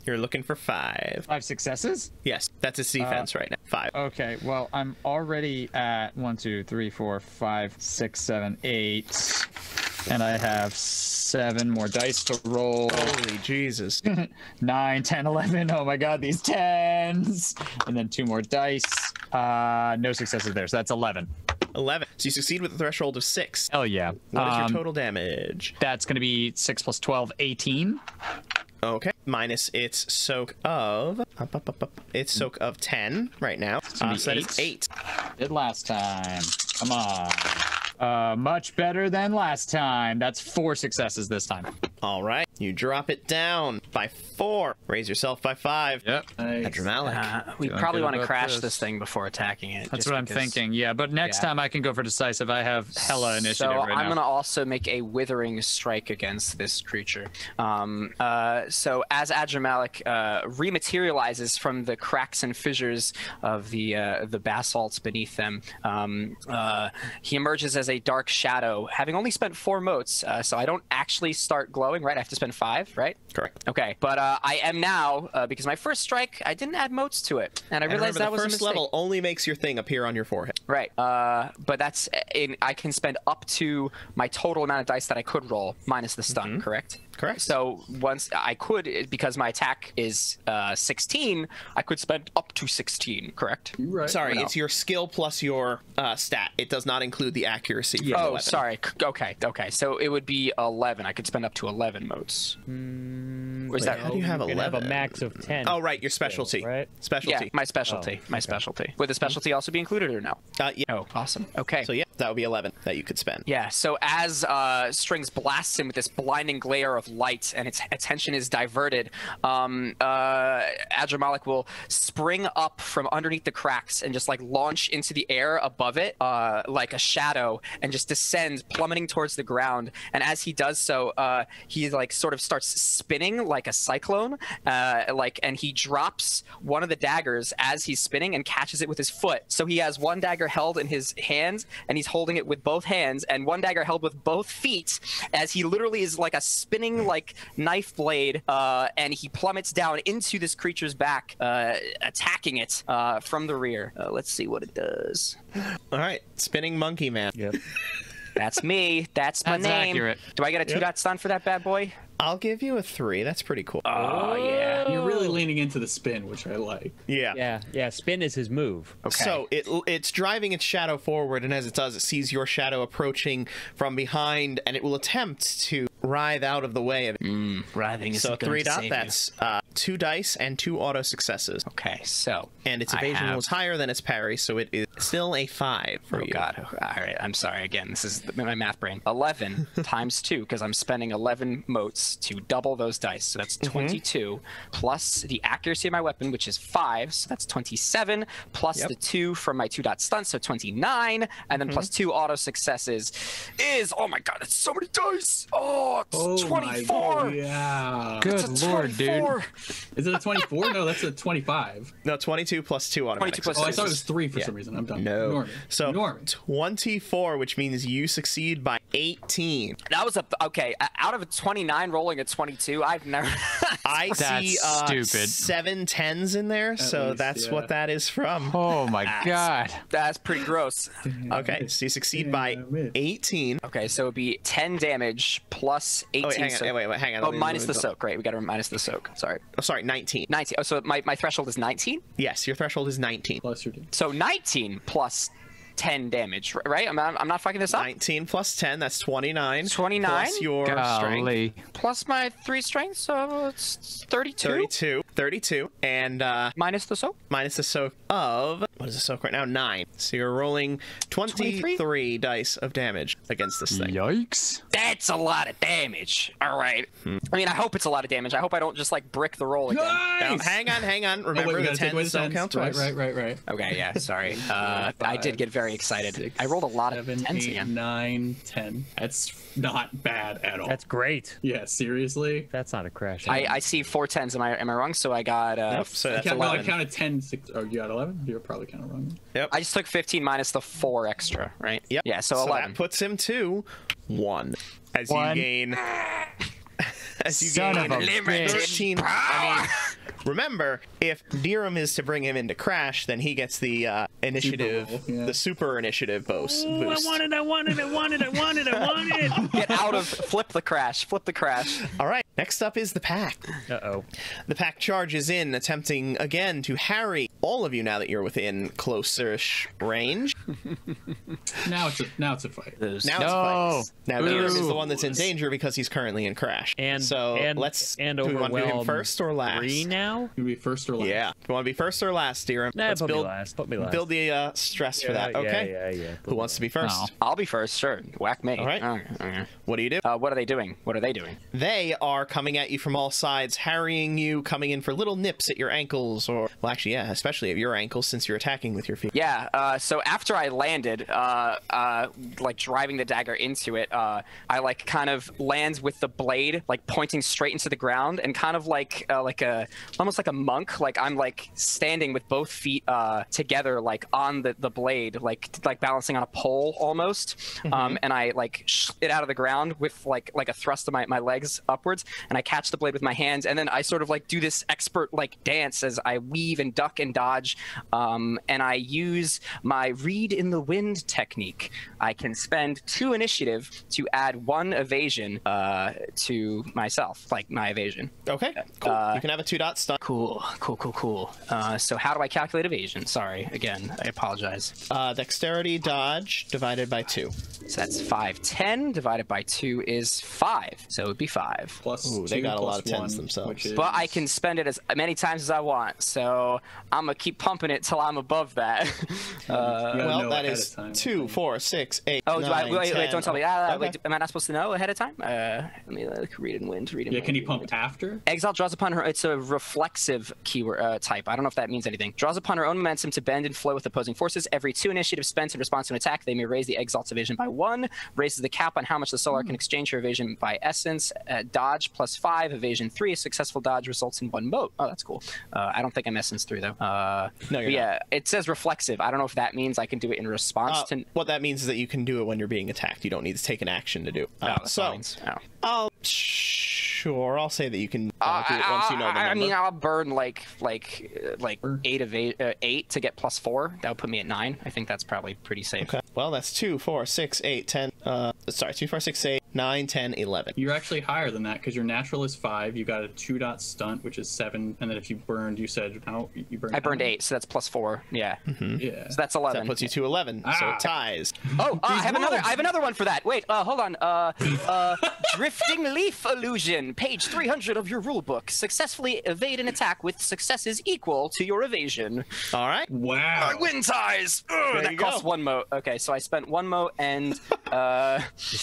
You're looking for five. Five successes? Yes, that's his defense uh, right now. Five. Okay, well, I'm already at one, two, three, four, five, six, seven, eight. And I have seven more dice to roll. Holy Jesus. Nine, ten, eleven. Oh my God, these tens. And then two more dice. Uh, no successes there, so that's eleven. eleven. So you succeed with a threshold of six. Hell yeah. What is um, your total damage? That's going to be six plus twelve, eighteen. Okay, minus its soak of up, up, up, up. Its soak of ten right now. Uh, so that is eight. Did last time. Come on. Uh, much better than last time. That's four successes this time. All right, you drop it down by four. Raise yourself by five. Yep. Adramalik. Uh, we probably want to crash this. this thing before attacking it. That's what I'm because, thinking. Yeah, but next yeah. time I can go for decisive. I have hella initiative so right now. So I'm going to also make a withering strike against this creature. Um, uh, so as Adramalik uh, rematerializes from the cracks and fissures of the uh, the basalts beneath them, um, uh, he emerges as a dark shadow, having only spent four motes, uh, so I don't actually start glowing, right? I have to spend five, right? Correct. Okay, but uh, I am now, uh, because my first strike, I didn't add motes to it, and I and realized that was a mistake. The first level only makes your thing appear on your forehead. Right, uh, but that's, in, I can spend up to my total amount of dice that I could roll, minus the stun, mm-hmm. correct? Correct. So once I could, because my attack is uh, sixteen, I could spend up to sixteen, correct? Right. Sorry, no? It's your skill plus your uh, stat. It does not include the accuracy. Yeah. Oh, sorry. Okay, okay. So it would be eleven. I could spend up to eleven motes. Mm, wait, that, how do you have eleven? I have a max of ten. Oh, right. Your specialty. Still, right? Specialty. Yeah, my specialty. Oh, my okay. specialty. Would the specialty also be included or no? Uh, yeah. Oh, awesome. Okay. So yeah, that would be eleven that you could spend. Yeah, so as uh, Strings blasts him with this blinding glare of light and its attention is diverted, um, uh, Adramalik will spring up from underneath the cracks and just like launch into the air above it uh, like a shadow and just descend, plummeting towards the ground. And as he does so, uh, he like sort of starts spinning like a cyclone, uh, like, and he drops one of the daggers as he's spinning and catches it with his foot. So he has one dagger held in his hand and he's holding it with both hands and one dagger held with both feet as he literally is like a spinning like knife blade, uh, and he plummets down into this creature's back, uh, attacking it uh, from the rear. Uh, let's see what it does. All right, spinning monkey man. Yep. That's me. That's my That's name. Accurate. Do I get a two yep. dot stun for that bad boy? I'll give you a three. That's pretty cool. Oh, yeah. You're really leaning into the spin, which I like. Yeah. Yeah, yeah. Spin is his move. Okay. So it it's driving its shadow forward, and as it does, it sees your shadow approaching from behind, and it will attempt to writhe out of the way of it. Mm, writhing is so going three to dot. Save that's uh, two dice and two auto successes. Okay, so and its evasion have... was higher than its parry, so it is still a five for oh, you. Oh God! All right, I'm sorry. Again, this is my math brain. Eleven times two, because I'm spending eleven motes to double those dice, so that's twenty-two mm-hmm. plus the accuracy of my weapon, which is five, so that's twenty-seven plus yep. the two from my two dot stun, so twenty-nine, and then mm-hmm. plus two auto successes is oh my God, that's so many dice. Oh, it's oh twenty-four. Yeah, good it's a Lord, twenty-four. Dude. Is it a twenty-four? No, that's a twenty-five. No, twenty-two plus two automatic. twenty-two plus oh, I thought it was three for yeah. some reason. I'm done. No, Norman. So Norman. twenty-four, which means you succeed by eighteen. That was a okay out of a twenty-nine. Rolling at twenty-two, I've never. I that's see uh, stupid. seven tens in there, at so least, that's yeah. what that is from. Oh my that's, God, that's pretty gross. Okay, so you succeed by eighteen. Okay, so it'd be ten damage plus eighteen. Oh, wait, hang on, so, wait, wait, hang on. Oh, minus the soak, right? We got to minus the soak. Sorry. Oh, sorry, nineteen. nineteen. Oh, so my my threshold is nineteen. Yes, your threshold is nineteen. Plus your so nineteen plus ten damage, right? I'm, I'm not fucking this up. nineteen plus ten, that's twenty-nine. twenty-nine? Plus your Golly. strength. Plus my three strengths, so it's thirty-two. thirty-two. thirty-two. And, uh... minus the soak? Minus the soak of... What what is the soak right now? Nine. So you're rolling twenty-three dice of damage against this thing. Yikes. That's a lot of damage. All right. Hmm. I mean, I hope it's a lot of damage. I hope I don't just like brick the roll again. Nice! Now, hang on, hang on. Remember oh, wait, the tens don't count twice. Right, right, right, right. Okay, yeah, sorry. Uh, Five, I did get very excited. Six, I rolled a lot seven, of tens eight, again. Nine, ten. That's not bad at all. That's great. Yeah, seriously? That's not a crash. I, I see four tens. Am I, am I wrong? So I got uh, nope, so that's I count, eleven. No, I counted ten, six, oh, you got eleven? You're probably kind of wrong. Yep. I just took fifteen minus the four extra, right? Yep. Yeah, so, so eleven. That puts him to one. As one. you gain... As you Son gain thirteen power. I mean, remember, if Dirum is to bring him into Crash, then he gets the uh, initiative, super, yeah. the super initiative boost. Ooh, I wanted, I wanted, I wanted, I wanted, I wanted. Get out of, flip the Crash, flip the Crash. All right, next up is the pack. Uh-oh. The pack charges in, attempting again to harry all of you now that you're within close-ish range. Now it's a, now it's a fight. Now no. it's a fight. Now Dirum is the one that's in danger because he's currently in Crash. And so and, let's and do we want to do him first or last? Three now? You be first or last? Yeah. Do you want to be first or last, Dirum? Nah, let's put build, me last. Put me last. Build the uh, stress yeah, for that. Okay. Yeah, yeah, yeah. Who wants to be first? No. I'll be first. Sure. Whack me. All right. All right. All right. What do you do? Uh, what are they doing? What are they doing? They are coming at you from all sides, harrying you, coming in for little nips at your ankles, or well, actually, yeah, especially at your ankles since you're attacking with your feet. Yeah. Uh, so after I landed, uh, uh, like driving the dagger into it, uh, I like kind of lands with the blade, like pointing straight into the ground, and kind of like uh, like a almost like a monk, like I'm like standing with both feet uh together, like on the the blade, like like balancing on a pole almost. Mm-hmm. um and I like sh it out of the ground with like like a thrust of my, my legs upwards, and I catch the blade with my hands, and then I sort of like do this expert like dance as I weave and duck and dodge, um and I use my read in the wind technique. I can spend two initiative to add one evasion uh to myself, like my evasion. Okay, cool. Uh, you can have a two dot stun. Cool, cool, cool, cool. Uh, so how do I calculate evasion? Sorry, again, I apologize. Uh, dexterity dodge divided by two. So that's five. Ten divided by two is five. So it would be five. Plus Ooh, they two, got a lot of tens one, themselves. Is... But I can spend it as many times as I want. So I'm gonna keep pumping it till I'm above that. uh, well, that is time, two, four, six, eight. Oh, nine, do I, wait, ten, wait, don't tell me. Uh, okay. Wait, am I not supposed to know ahead of time? Uh, let me look. Read and wind, read and yeah, wind. Yeah, can you pump wind. After? Exalt draws upon her, it's a reflexive keyword uh, type. I don't know if that means anything. Draws upon her own momentum to bend and flow with opposing forces. Every two initiatives spent in response to an attack, they may raise the Exalt's evasion by one, raises the cap on how much the solar mm. can exchange her evasion by essence. Uh, dodge plus five, evasion three. A successful dodge results in one mote. Oh, that's cool. Uh, I don't think I'm essence through, though. Uh, no, you're yeah, not. It says reflexive. I don't know if that means I can do it in response uh, to... What that means is that you can do it when you're being attacked. You don't need to take an action to do it. Uh, oh, so, oh. I'll... Sure, I'll say that you can uh, do it once I'll, you know the number. I mean, I'll burn like like like eight of eight, uh, eight to get plus four. That would put me at nine. I think that's probably pretty safe. Okay. Well, that's two, four, six, eight, ten. Uh, sorry, two, four, six, eight, nine, ten, eleven. You're actually higher than that because your natural is five. You got a two dot stunt, which is seven, and then if you burned, you said how oh, you burned. I burned nine. eight, so that's plus four. Yeah. Mm-hmm. Yeah. So that's eleven. That puts you to eleven. Ah. So it ties. Oh, uh, I have another. I have another one for that. Wait, uh, hold on. Uh, uh, drifting leaf illusion. Page three hundred of your rulebook. Successfully evade an attack with successes equal to your evasion. All right. Wow. Uh, wind ties. Ugh, that costs go. one mote. Okay, so I spent one mote and uh,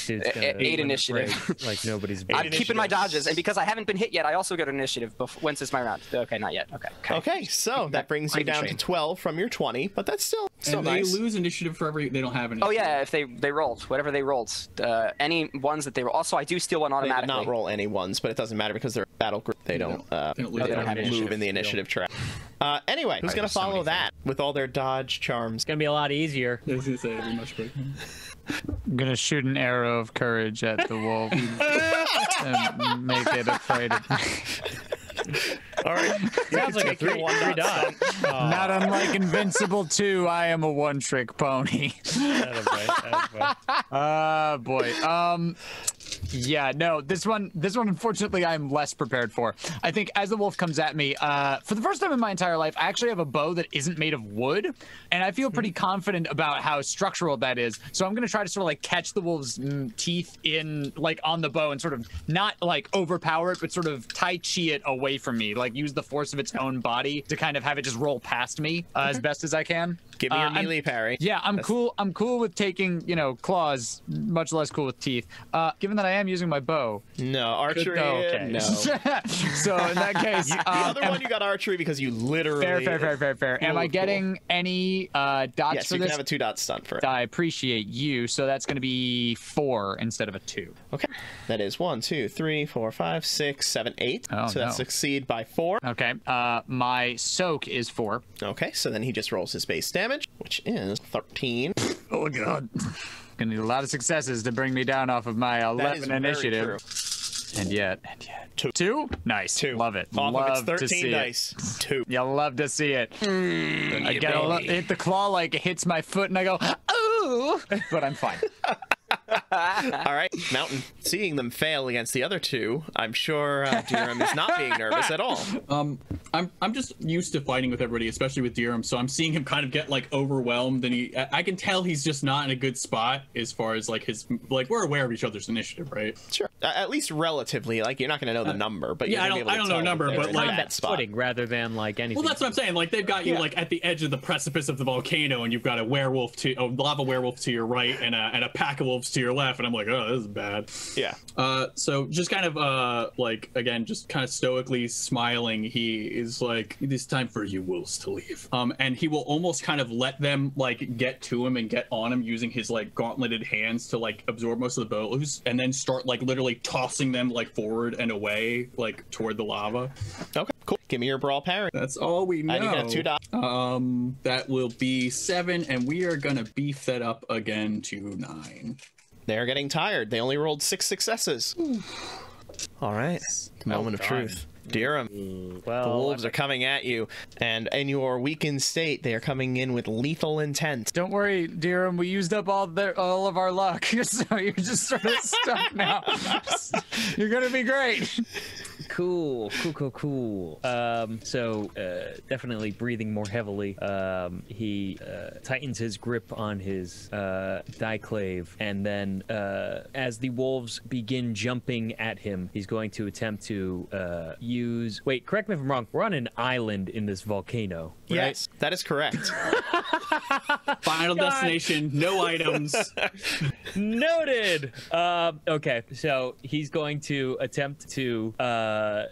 eight initiative. Break, like nobody's. I'm keeping my dodges, and because I haven't been hit yet, I also got initiative. Before, when's this my round? Okay, not yet. Okay. Okay, okay so that brings you down train. to twelve from your twenty, but that's still so nice. They lose initiative for every. They don't have any. Oh yeah, if they they rolled whatever they rolled, uh, any ones that they were. Also, I do steal one automatically. They did not roll any ones. But it doesn't matter because they're a battle group. They don't, uh, they don't, no, they don't, don't move in the initiative track. Uh, anyway, who's going to follow that with all their dodge charms? It's going to be a lot easier. This is going to be much quicker. I'm going to shoot an arrow of courage at the wolf and make it afraid of me. All right. Sounds like a three, one three dot. Oh. Not unlike Invincible two, I am a one-trick pony. Attaboy, attaboy. Uh, boy. Um... Yeah, no, this one, this one, unfortunately, I'm less prepared for. I think as the wolf comes at me, uh, for the first time in my entire life, I actually have a bow that isn't made of wood, and I feel pretty confident about how structural that is. So I'm going to try to sort of like catch the wolf's teeth in, like, on the bow and sort of not like overpower it, but sort of tai chi it away from me, like use the force of its own body to kind of have it just roll past me uh, as best as I can. Give me your uh, melee I'm, parry. Yeah, I'm That's... cool. I'm cool with taking, you know, claws. Much less cool with teeth. Uh, given that I am using my bow. No archery. Oh, okay. No. So in that case, you, the um, other one you got archery because you literally. Fair, fair, fair, fair, fair. Am I getting cool. any uh, dots yes, for this? Yes, you can have a two dot stunt for it. I appreciate you. So that's going to be four instead of a two. Okay. That is one, two, three, four, five, six, seven, eight. Oh, so no. That's succeed by four. Okay. Uh, my soak is four. Okay. So then he just rolls his base down. Damage, which is thirteen. Oh god, gonna need a lot of successes to bring me down off of my eleven initiative. True. And yet, and yet, two, two, nice, two, love it. Off love of its thirteen dice, it. Two. You love to see it. Mm, I gotta lo hit the claw like it hits my foot, and I go, ooh, but I'm fine. All right, Mountain. Seeing them fail against the other two, I'm sure uh, Dirum is not being nervous at all. Um, I'm I'm just used to fighting with everybody, especially with Dirum. So I'm seeing him kind of get like overwhelmed, and he I can tell he's just not in a good spot as far as like his like we're aware of each other's initiative, right? Sure. Uh, at least relatively, like you're not going to know the number, but yeah, you're I don't be able I don't know number, but like combat footing rather than like anything. Well, that's what I'm saying. Like they've got you yeah. like at the edge of the precipice of the volcano, and you've got a werewolf to a lava werewolf to your right, and a and a pack of wolves to your left, and I'm like, oh, this is bad. Yeah. Uh, so just kind of uh, like again, just kind of stoically smiling, he is like, "It is time for you wolves to leave." Um, and he will almost kind of let them like get to him and get on him using his like gauntleted hands to like absorb most of the blows, and then start like literally tossing them like forward and away, like toward the lava. Okay, cool. Give me your brawl parry. That's all we know. And you got two dots. Um, that will be seven, and we are gonna beef that up again to nine. They're getting tired. They only rolled six successes. Ooh. All right. Moment oh, of truth. Dirum, well, the wolves I'm... are coming at you, and in your weakened state, they are coming in with lethal intent. Don't worry, Dirum, we used up all the, all of our luck, so you're just sort of stuck now. You're gonna be great. Cool, cool, cool, cool. Um, so uh, definitely breathing more heavily. Um, he uh, tightens his grip on his uh, dieclave, and then uh, as the wolves begin jumping at him, he's going to attempt to uh, use. Wait, correct me if I'm wrong. We're on an island in this volcano. Right? Yes, that is correct. Final God. Destination, no items. Noted. Uh, okay, so he's going to attempt to. Uh, Uh,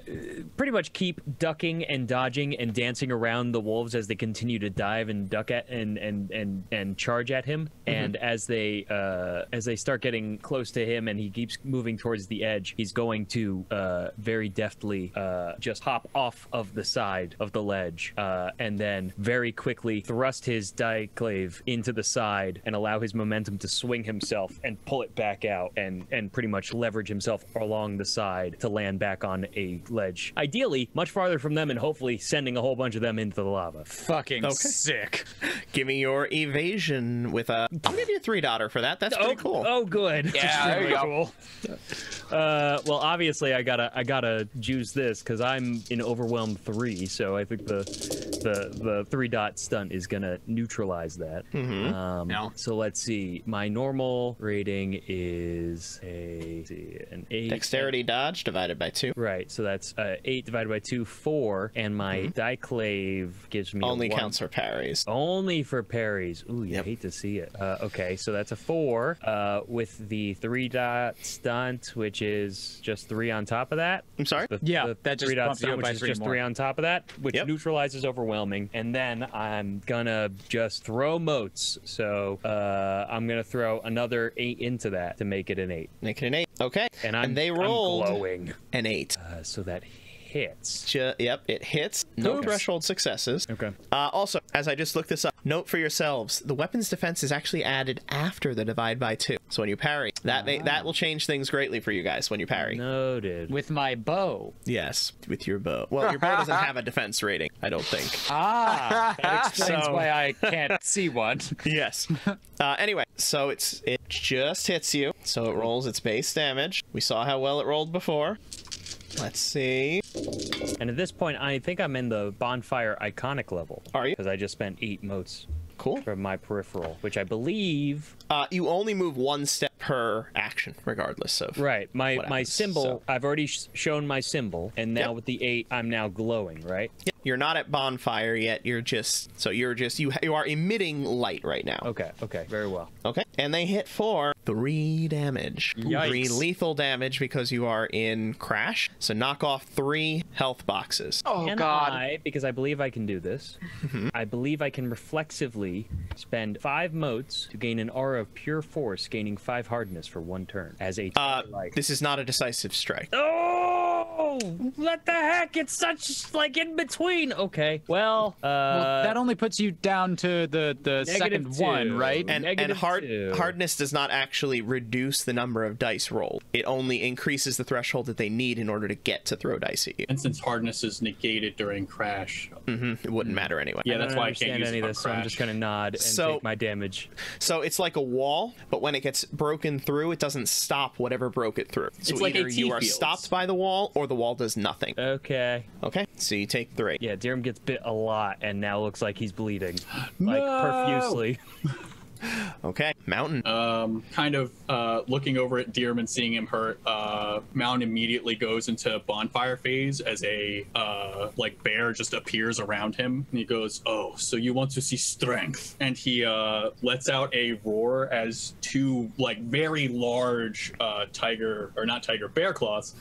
pretty much keep ducking and dodging and dancing around the wolves as they continue to dive and duck at and and and and charge at him. Mm-hmm. And as they uh, as they start getting close to him and he keeps moving towards the edge, he's going to uh, very deftly uh, just hop off of the side of the ledge uh, and then very quickly thrust his dieclave into the side and allow his momentum to swing himself and pull it back out and and pretty much leverage himself along the side to land back on a ledge, ideally much farther from them, and hopefully sending a whole bunch of them into the lava. Fucking okay. Sick. Give me your evasion with a. I'll give you a three dotter for that. That's pretty oh, cool. Oh, good. Yeah, there you go. Cool. Uh, well, obviously, I gotta, I gotta juice this because I'm in overwhelmed three, so I think the, the, the three dot stunt is gonna neutralize that. Mm-hmm. um, no. So let's see. My normal rating is a see, an eight. Dexterity dodge divided by two. Right, so that's uh, eight divided by two, four, and my mm-hmm. dieclave gives me only a one. Counts for parries. Only for parries. Ooh, you yep. hate to see it. Uh, okay, so that's a four uh, with the three dot stunt, which is just three on top of that. I'm sorry. The, yeah, the that three dot stunt, which is just more. Three on top of that, which yep. neutralizes overwhelming. And then I'm gonna just throw motes. So uh, I'm gonna throw another eight into that to make it an eight. Make it an eight. Okay. And, I'm, and they rolled I'm glowing. An eight. Uh, so that hits. Ju yep, it hits. No okay. threshold successes. Okay. Uh, also, as I just looked this up, note for yourselves, the weapon's defense is actually added after the divide by two. So when you parry, that ah. may, that will change things greatly for you guys when you parry. Noted. With my bow. Yes, with your bow. Well, your bow doesn't have a defense rating, I don't think. Ah, that explains so... why I can't see one. Yes. Uh, anyway, so it's it just hits you. So it rolls its base damage. We saw how well it rolled before. Let's see. And at this point, I think I'm in the bonfire iconic level. Are you? Because I just spent eight motes. Cool. From my peripheral, which I believe uh, you only move one step per action, regardless of right. My my happens, symbol. So. I've already sh shown my symbol, and now yep. with the eight, I'm now glowing. Right. Yep. You're not at bonfire yet. You're just so you're just you you are emitting light right now. Okay. Okay. Very well. Okay. And they hit for three damage. Yikes. Three lethal damage because you are in crash. So knock off three health boxes. Oh and God! I, because I believe I can do this. I believe I can reflexively. Spend five motes to gain an aura of pure force, gaining five hardness for one turn as a uh, this is not a decisive strike. Oh, what the heck? It's such like in between. Okay, well, uh, well that only puts you down to the the second two. one, right? And negative and hard two. hardness does not actually reduce the number of dice rolled. It only increases the threshold that they need in order to get to throw dice at you. And since hardness is negated during crash, mm-hmm, it wouldn't matter anyway. Yeah, that's I why I can't use any of this. So I'm just gonna nod and so, take my damage. So it's like a wall, but when it gets broken through, it doesn't stop whatever broke it through. So it's either like you are fields. stopped by the wall, or the wall does nothing. Okay. Okay, so you take three. Yeah, Dirum gets bit a lot, and now looks like he's bleeding. No! Like, profusely. Okay, Mountain. Um, kind of uh, looking over at Dirum and seeing him hurt, uh, Mountain immediately goes into bonfire phase as a, uh, like, bear just appears around him. And he goes, oh, so you want to see strength? And he uh, lets out a roar as two, like, very large uh, tiger, or not tiger, bear claws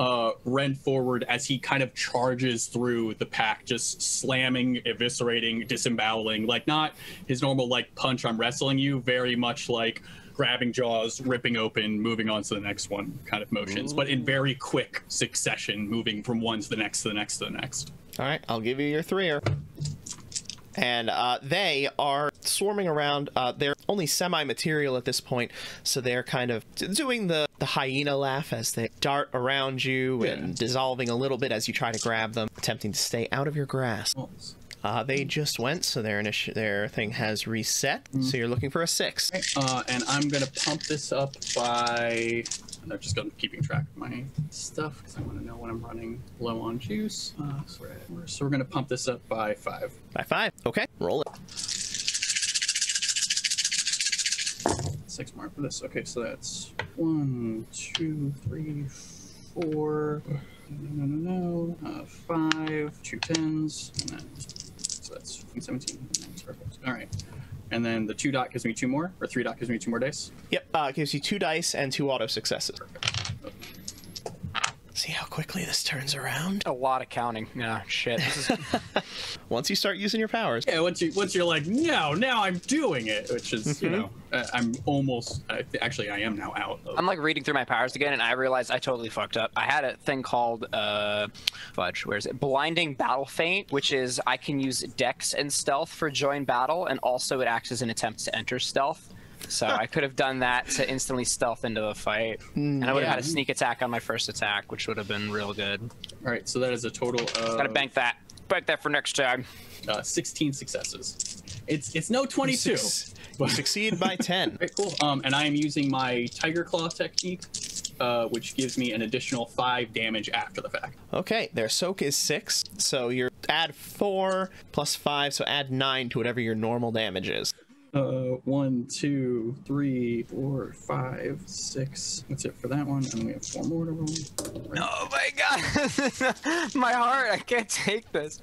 uh, rend forward as he kind of charges through the pack, just slamming, eviscerating, disemboweling, like, not his normal like punch I'm wrestling you, very much like grabbing jaws, ripping open, moving on to the next one kind of motions. Ooh. But in very quick succession, moving from one to the next to the next to the next. All right, I'll give you your three-er. And uh, they are swarming around. Uh, they're only semi-material at this point, so they're kind of doing the, the hyena laugh as they dart around you yeah. and dissolving a little bit as you try to grab them, attempting to stay out of your grasp. Oh. Uh, they just went, so their initi their thing has reset. Mm-hmm. So you're looking for a six. Uh, and I'm gonna pump this up by. And I've just got keeping track of my stuff because I want to know when I'm running low on juice. Uh, so we're gonna pump this up by five. By five. Okay. Roll it. Six more for this. Okay, so that's one, two, three, four. No, no, no, no. Uh, five, two tens, and then so that's seventeen. Perfect. All right. And then the two dot gives me two more, or three dot gives me two more dice. Yep, uh, gives you two dice and two auto successes. Perfect. Okay. See how quickly this turns around? A lot of counting. Yeah, shit. This is... Once you start using your powers. Yeah, once you once you're like, no, now I'm doing it, which is mm-hmm. you know. Uh, I'm almost, uh, actually I am now out. Of I'm like reading through my powers again and I realized I totally fucked up. I had a thing called, uh, fudge, where is it? Blinding Battle Feint, which is I can use Dex and Stealth for Join Battle, and also it acts as an attempt to enter Stealth. So I could have done that to instantly stealth into the fight. And I would have yeah. had a sneak attack on my first attack, which would have been real good. All right, so that is a total of... Gotta bank that. Bank that for next time. Uh, sixteen successes. It's it's no twenty-two. But succeed by ten. Right, cool. Um, and I am using my Tiger Claw technique, uh, which gives me an additional five damage after the fact. Okay, their soak is six, so you add four plus five, so add nine to whatever your normal damage is. Uh, one, two, three, four, five, six. That's it for that one. And we have four more to roll. Right. Oh my god! My heart, I can't take this.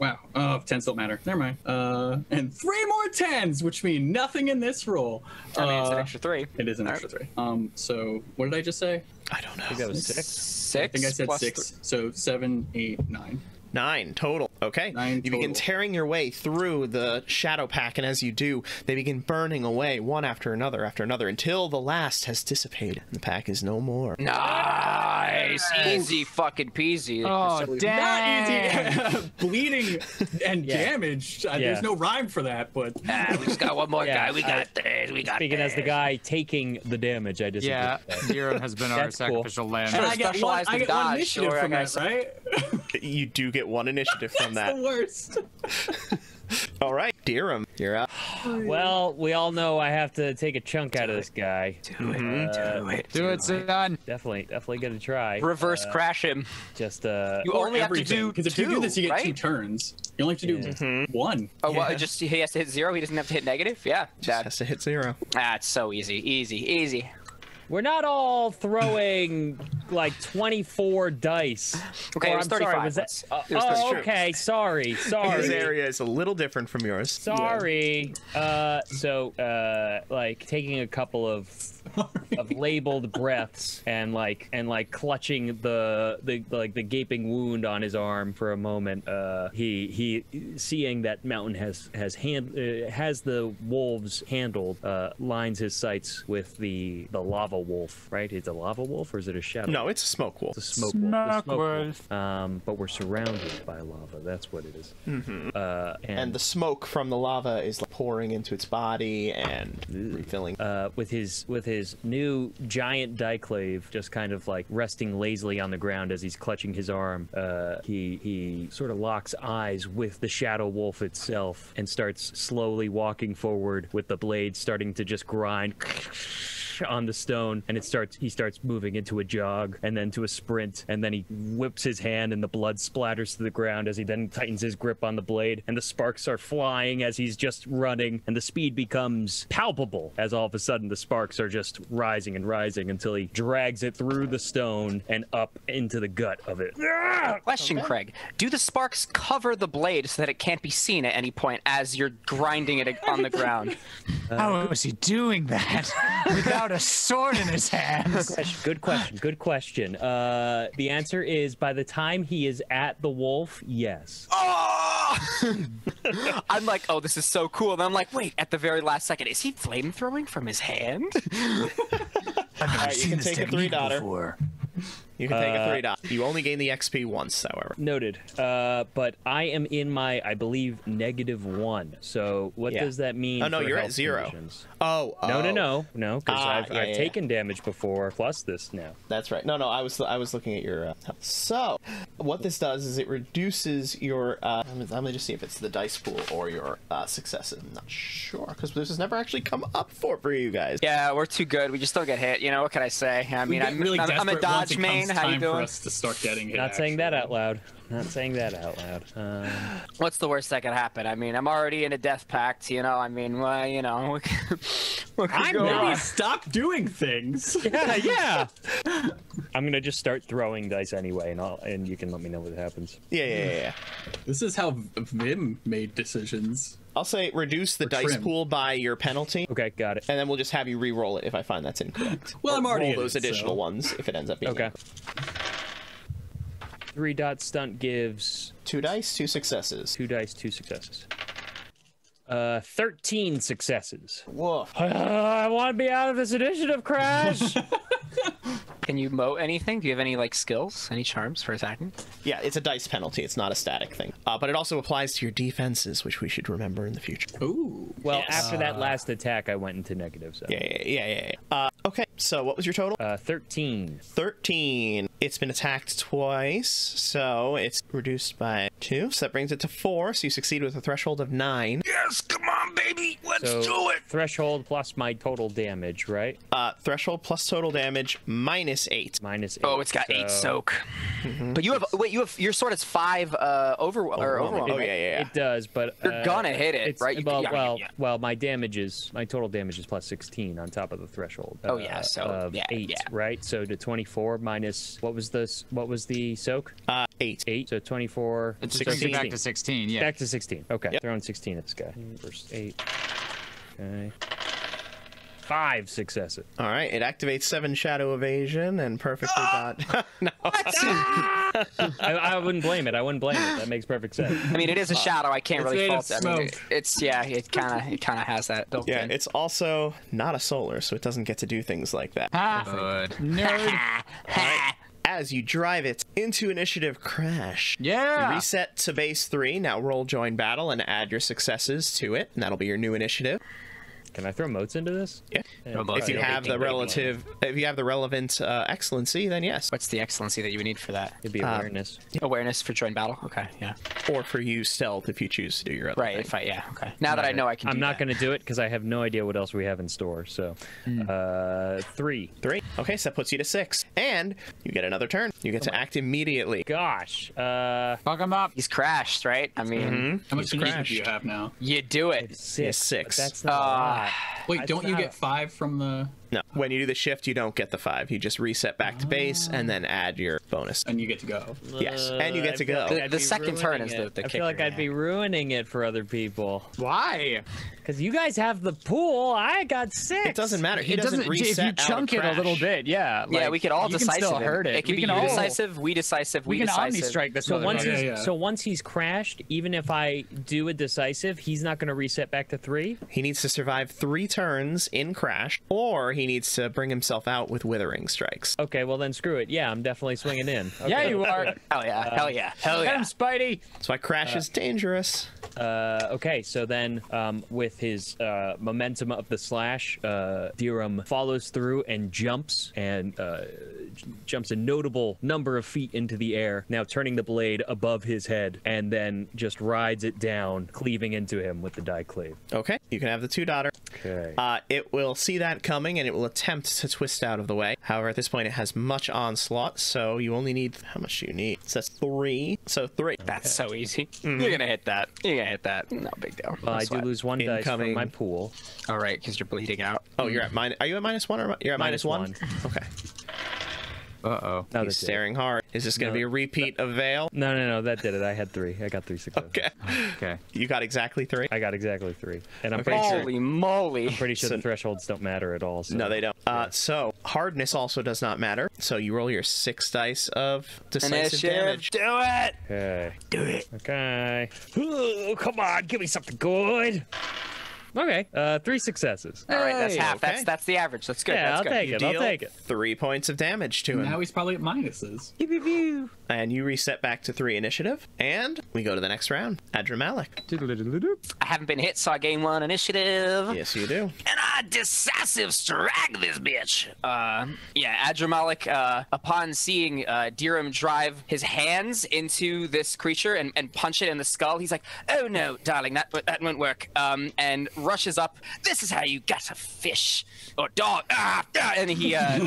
Wow. Oh, if tens don't matter. Never mind. Uh, and three more tens, which mean nothing in this roll. I mean, uh, it's an extra three. It is an All extra right. three. Um, so what did I just say? I don't know. I think that was six. Six? I think I said six. Three. So seven, eight, nine. Nine total. Okay. Nine you total. begin tearing your way through the shadow pack, and as you do, they begin burning away one after another after another until the last has dissipated. The pack is no more. Nice. Easy fucking peasy. Oh, so damn. Not easy. Bleeding and yeah. damaged. Yeah. There's no rhyme for that, but. Ah, we just got one more yeah. guy. We got uh, this. We got Speaking this. as the guy taking the damage, I just. Yeah. Dirum has been our sacrificial cool. lamb. And I get one, I get dodge, one initiative sure, from that, right? You do get one initiative from that. That's the worst. All right, Dirum, you're up. Well, we all know I have to take a chunk do out of this guy. It, do, it, uh, do it, do it, do it, son. Definitely, definitely gonna try. Reverse uh, crash him. Just uh. You only have to do because if two, you do this, you get right? two turns. You only have to do yeah. one. Oh yeah. Well, just he has to hit zero. He doesn't have to hit negative. Yeah, just that. has to hit zero. Ah, it's so easy, easy, easy. We're not all throwing like twenty-four dice. Okay, or, it was thirty-five. Sorry, was that, uh, it was oh, okay. Sorry, sorry. His area is a little different from yours. Sorry. Yeah. Uh, so, uh, like taking a couple of of labeled breaths and like and like clutching the the like the gaping wound on his arm for a moment. Uh, he he, seeing that Mountain has has hand uh, has the wolves handled, uh, lines his sights with the the lava. Wolf, right? It's a lava wolf, or is it a shadow? No, it's a smoke wolf. It's a smoke, smoke wolf. Smoke wolf. Um, but we're surrounded by lava. That's what it is. Mm-hmm. uh, and, and the smoke from the lava is like pouring into its body and ooh. refilling. Uh, with his with his new giant diclave, just kind of like resting lazily on the ground as he's clutching his arm. Uh, he he sort of locks eyes with the shadow wolf itself and starts slowly walking forward with the blade starting to just grind on the stone, and it starts he starts moving into a jog and then to a sprint, and then he whips his hand and the blood splatters to the ground as he then tightens his grip on the blade, and the sparks are flying as he's just running, and the speed becomes palpable as all of a sudden the sparks are just rising and rising until he drags it through the stone and up into the gut of it. Question, okay. Craig, do the sparks cover the blade so that it can't be seen at any point as you're grinding it on the ground? Uh, How was he doing that without a sword in his hands? Good question. Good question. Uh, the answer is by the time he is at the wolf, yes. Oh! I'm like, oh, this is so cool. And I'm like, wait, at the very last second, is he flame throwing from his hand? I've right, seen you can this take a three daughter. Before. You can take uh, a three dot. You only gain the X P once, however. Noted. Uh, but I am in my, I believe, negative one. So what yeah. does that mean? Oh no, for you're at zero. Conditions? Oh, oh. No, no, no, no. Because ah, I've, yeah, I've yeah. taken damage before. Plus this now. That's right. No, no. I was, I was looking at your. Uh, so, what this does is it reduces your. Uh, I'm gonna just see if it's the dice pool or your uh, successes. I'm not sure because this has never actually come up for for you guys. Yeah, we're too good. We just don't get hit. You know what can I say? I mean, I'm, really I'm, I'm a dodge main. How time you doing? For us to start getting hit. Not actually. saying that out loud. Not saying that out loud. Um... What's the worst that could happen? I mean, I'm already in a death pact, you know. I mean, well, you know. What could, what could I'm go on? Stop doing things. Yeah, yeah. I'm gonna just start throwing dice anyway, and I'll and you can let me know what happens. Yeah, yeah, yeah. yeah. This is how Vim made decisions. I'll say reduce the or dice trim. pool by your penalty. Okay, got it. And then we'll just have you re-roll it if I find that's incorrect. well, or I'm already roll those it, additional so. ones if it ends up being okay. Incorrect. Three dot stunt gives two dice, two successes. Two dice, two successes. Uh, thirteen successes. Whoa! Uh, I want to be out of this initiative crash. Can you mow anything? Do you have any like skills, any charms for attacking? Yeah, it's a dice penalty. It's not a static thing, uh, but it also applies to your defenses, which we should remember in the future. Ooh. Well, yes. after uh, that last attack, I went into negative. So. Yeah, yeah, yeah, yeah. yeah. Uh, okay. So what was your total? Uh, thirteen. Thirteen. It's been attacked twice, so it's reduced by two. So that brings it to four. So you succeed with a threshold of nine. Yes, come on, baby, let's so, do it. Threshold plus my total damage, right? Uh, threshold plus total damage minus. Eight. Minus eight. Oh, it's got so... eight soak. Mm-hmm. But you have wait, you have your sword has five uh, over or overwhelm. Oh yeah, yeah, yeah. It does, but you're uh, gonna hit it, right? You well, can, yeah, well, yeah. well, my damage is my total damage is plus sixteen on top of the threshold. Oh uh, yeah, so of yeah, eight, yeah. right? So to twenty-four minus what was this? What was the soak? Uh, eight. Eight. So twenty-four. It's so sixteen. Back to sixteen. Yeah. Back to sixteen. Okay. Yep. Throwing sixteen at this guy. Verse eight. Okay. Five successes. All right, it activates seven shadow evasion and perfectly oh! dot. no, I, I wouldn't blame it. I wouldn't blame it. That makes perfect sense. I mean, it is a shadow. I can't it's really fault that. I mean, it, it's yeah, it kind of it kind of has that built yeah, in. It's also not a solar, so it doesn't get to do things like that. Ah, nerd. As you drive it into initiative crash. Yeah. Reset to base three. Now roll join battle and add your successes to it, and that'll be your new initiative. Can I throw motes into this? Yeah. And if you have the relative, if you have the relevant uh, excellency, then yes. What's the excellency that you would need for that? It'd be awareness. Um, awareness for joined battle. Okay. Yeah. Or for you stealth if you choose to do your other right. Thing. If I yeah. Okay. Now that I know I can. I'm do not going to do it because I have no idea what else we have in store. So, mm. uh, three. Three. Okay, so that puts you to six, and you get another turn. You get oh to act immediately. Gosh. Uh, Fuck him up. He's crashed, right? I mean, mm-hmm. how much crashes do you have now? You do it. It's six. It's six. That's not. Uh, Wait, don't you get five from the... No, when you do the shift, you don't get the five. You just reset back to base and then add your bonus. And you get to go. Yes, and you get to go. The, the second turn is the, the kicker. I feel like I'd be ruining it for other people. Why? Because you guys have the pool. I got six. It doesn't matter. He doesn't reset. If you chunk it a little bit, yeah. Yeah, we could all decisive hurt it. It could be decisive, we decisive, we decisive. We can omni-strike this one. So once he's crashed, even if I do a decisive, he's not going to reset back to three? He needs to survive three turns in crash, or he... He needs to bring himself out with withering strikes. Okay, well then screw it. Yeah, I'm definitely swinging in. Okay. Yeah, you are. Hell yeah. Uh, hell yeah. Hell yeah. Him, Spidey. That's why crash uh, is dangerous. Uh, okay, so then um, with his uh, momentum of the slash, uh, Dirum follows through and jumps and uh, jumps a notable number of feet into the air, now turning the blade above his head and then just rides it down, cleaving into him with the die cleave. Okay, you can have the two daughter. Okay. Uh, it will see that coming and it will attempt to twist out of the way. However, at this point, it has much onslaught, so you only need... How much do you need? It says three. So three. Okay. That's so easy. Mm-hmm. You're gonna hit that. You're gonna hit that. No big deal. Well, I do lose one dice from my pool. All right, because you're bleeding out. Oh, you're at minus... Are you at minus one or... You're at minus, minus one? one. Okay. Uh-oh. No, he's staring hard. Is this going to no, be a repeat that, of Veil? No, no, no. That did it. I had three. I got three successes. Okay. Okay. You got exactly three? I got exactly three. And I'm okay. pretty Holy sure, moly. I'm pretty sure so, the thresholds don't matter at all. So. No, they don't. Yeah. Uh, so, hardness also does not matter. So, you roll your six dice of decisive damage. Do it! Okay. Do it. Okay. Ooh, come on. Give me something good. Okay, uh, three successes. All right, that's half. Okay. That's that's the average. That's good. Yeah, that's I'll good. take it. I'll take it. Three points of damage to him. Now he's probably at minuses. And you reset back to three initiative, and we go to the next round. Adramalik. I haven't been hit, so I gain one initiative. Yes, you do. And I decisive strike this bitch. Uh, yeah, Adramalik. Uh, upon seeing uh, Dirum drive his hands into this creature and and punch it in the skull, he's like, "Oh no, darling, that that won't work." Um, and rushes up. This is how you get a fish or dog. Ah, ah, and he uh,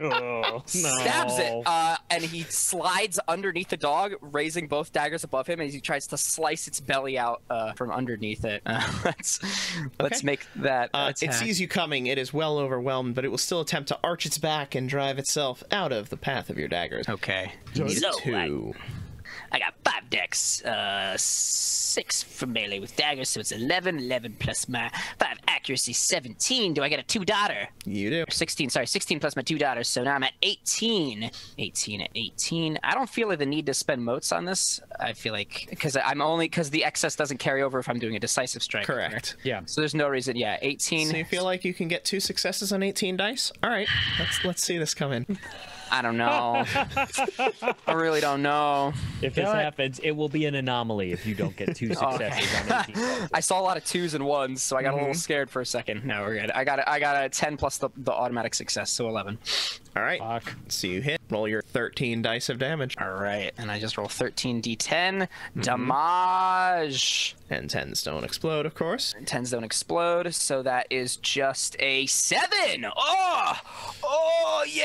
oh, no. stabs it. Uh, and he slides underneath the dog, raising both daggers above him as he tries to slice its belly out uh, from underneath it. Uh, let's okay. let's make that. Uh, it sees you coming. It is well overwhelmed, but it will still attempt to arch its back and drive itself out of the path of your daggers. Okay. So two. I got five decks, uh, six for melee with daggers, so it's eleven. eleven plus my five accuracy, seventeen. Do I get a two daughter? You do. sixteen, sorry, sixteen plus my two daughters, so now I'm at eighteen. eighteen at eighteen. I don't feel like the need to spend motes on this. I feel like, because I'm only, because the excess doesn't carry over if I'm doing a decisive strike. Correct. There. Yeah. So there's no reason, yeah, eighteen. So you feel like you can get two successes on eighteen dice? All right, let's, let's see this come in. I don't know. I really don't know. If this happens, it will be an anomaly if you don't get two successes okay. on eighteen. I saw a lot of twos and ones, so I got mm-hmm. a little scared for a second. No, we're good. I got a, I got a ten plus the, the automatic success, so eleven. All right. Fuck. So you hit. Roll your thirteen dice of damage. All right. And I just roll thirteen d ten. Mm-hmm. Damage. And tens don't explode, of course. And tens don't explode, so that is just a seven. Oh! Oh, yeah!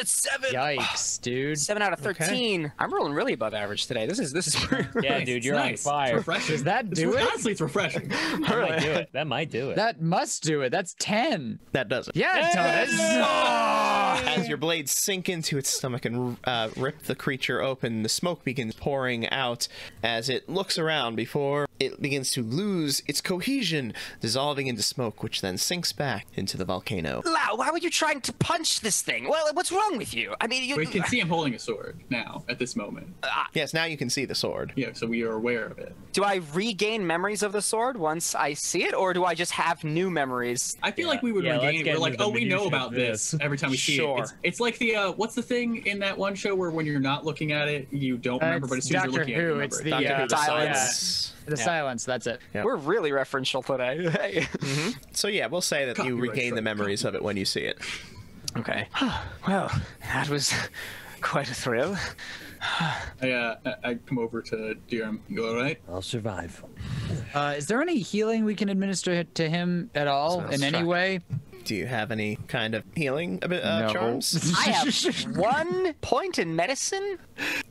It's seven. Yikes, dude. Seven out of thirteen. Okay. I'm rolling really above average today. This is this is yeah, dude. You're nice. On fire. Does that do it's it? Honestly, it's refreshing. That might do it. That might do it. That must do it. That's ten. That does it. Yeah, it does. Oh! As your blades sink into its stomach and uh, rip the creature open, the smoke begins pouring out as it looks around before it begins to lose its cohesion, dissolving into smoke, which then sinks back into the volcano. Wow, why were you trying to punch this thing? Well, what's wrong wrong with you? I mean, you we can see him holding a sword now at this moment. Uh, yes, now you can see the sword. Yeah, so we are aware of it. Do I regain memories of the sword once I see it, or do I just have new memories? I feel yeah. like we would yeah, regain. We're like, oh, we know about this every time we see sure. it. It's, it's like the uh, what's the thing in that one show where when you're not looking at it, you don't uh, remember, but as soon as you're looking Who, at it, you remember it's it. The, Doctor uh, Who, the silence. Yeah. The yeah. silence. That's it. Yeah. We're really referential today. mm-hmm. So yeah, we'll say that Copyright you regain the memories copy. of it when you see it. Okay. Well, that was quite a thrill. I, uh, I come over to Dirum. You all right? I'll survive. Uh, is there any healing we can administer to him at all Sounds in any shocking. way? Do you have any kind of healing uh, no. charms? I have one point in medicine.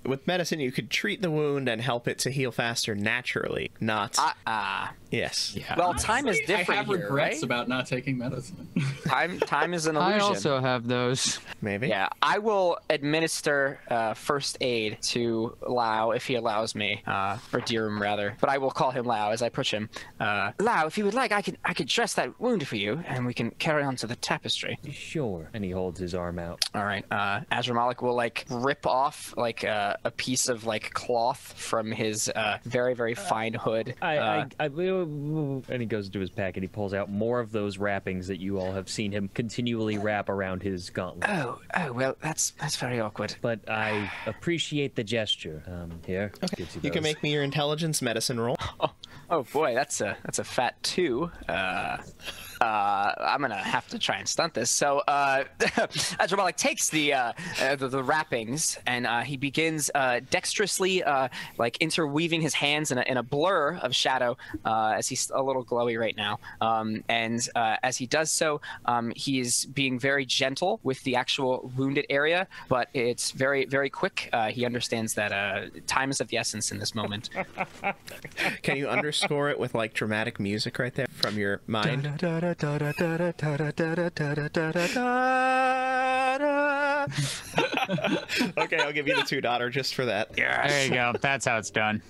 With medicine, you could treat the wound and help it to heal faster naturally, not... Uh, uh, yes. Yeah. Well, honestly, time is different I have here, regrets right? about not taking medicine. Time time is an illusion. I also have those. Maybe. Yeah, I will administer uh, first aid to Lau, if he allows me, uh, or Dirum, rather. But I will call him Lau as I push him. Uh, Lau, if you would like, I can, I can dress that wound for you, and we can carry onto the tapestry. Sure. And he holds his arm out. All right. Uh, Adramalik will like rip off like uh, a piece of like cloth from his uh, very very fine hood. I, uh, I, I, I, and he goes into his pack and he pulls out more of those wrappings that you all have seen him continually wrap around his gauntlet. Oh, oh well, that's that's very awkward. But I appreciate the gesture. Um, here. Okay. You, you can make me your intelligence medicine roll. Oh, oh boy, that's a that's a fat two. Uh, uh, I'm gonna have to try and stunt this. So uh, Adramalik takes the, uh, uh, the the wrappings and uh, he begins uh, dexterously uh, like interweaving his hands in a, in a blur of shadow uh, as he's a little glowy right now. Um, and uh, as he does so, um, he is being very gentle with the actual wounded area, but it's very very quick. Uh, he understands that uh, time is of the essence in this moment. Can you underscore it with like dramatic music right there from your mind? Da, da, da, da, da, da, da. Okay, I'll give you the two daughter just for that. Yes. There you go. That's how it's done.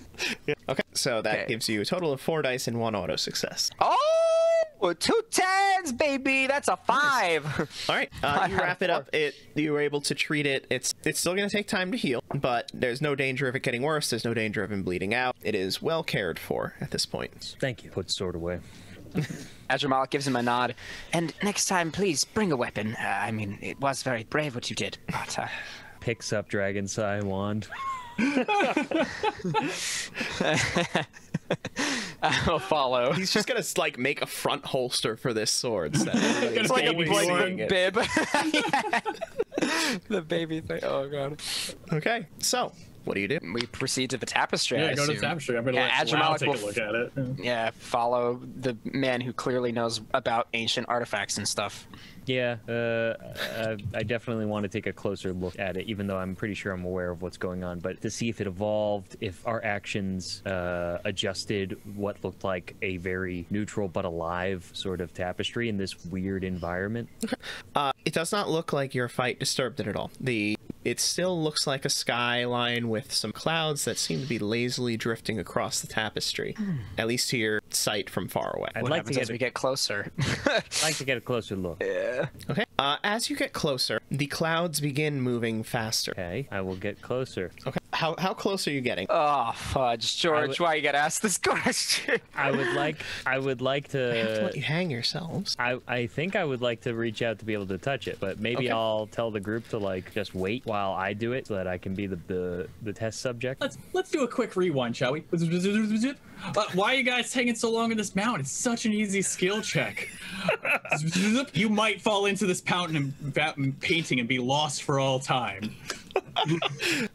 Okay, so that okay. gives you a total of four dice and one auto success. Oh! Well, two tens, baby. That's a five. Nice. All right. Uh, you wrap it up. It you were able to treat it. It's it's still going to take time to heal, but there's no danger of it getting worse. There's no danger of him bleeding out. It is well cared for at this point. Thank you. Put sword away. Adramalik gives him a nod, and next time, please bring a weapon. Uh, I mean, it was very brave what you did, but... Uh... Picks up Dragon's Sigh wand. I'll follow. He's just gonna like make a front holster for this sword. So it's like a blanket bib. The baby thing. Oh god. Okay, so. What do you do? We proceed to the tapestry. Yeah, I go assume. to the tapestry. I'm going to yeah, let Lau take a look at it. Yeah. yeah, follow the man who clearly knows about ancient artifacts and stuff. Yeah, uh, I, I definitely want to take a closer look at it, even though I'm pretty sure I'm aware of what's going on, but to see if it evolved, if our actions uh, adjusted what looked like a very neutral but alive sort of tapestry in this weird environment. Uh, it does not look like your fight disturbed it at all. The It still looks like a skyline with some clouds that seem to be lazily drifting across the tapestry, mm. at least to your sight from far away. I'd what like to get as we get closer. I'd like to get a closer look. Yeah. Okay. Uh, as you get closer, the clouds begin moving faster. Okay. I will get closer. Okay. How how close are you getting? Oh fudge, George! Why you gotta ask this question? I would like I would like to. I have to let you hang yourselves. I I think I would like to reach out to be able to touch it, but maybe okay. I'll tell the group to like just wait while I do it so that I can be the the, the test subject. Let's let's do a quick rewind, shall we? Uh, why are you guys hanging so long in this mountain? It's such an easy skill check. You might fall into this mountain and painting and be lost for all time.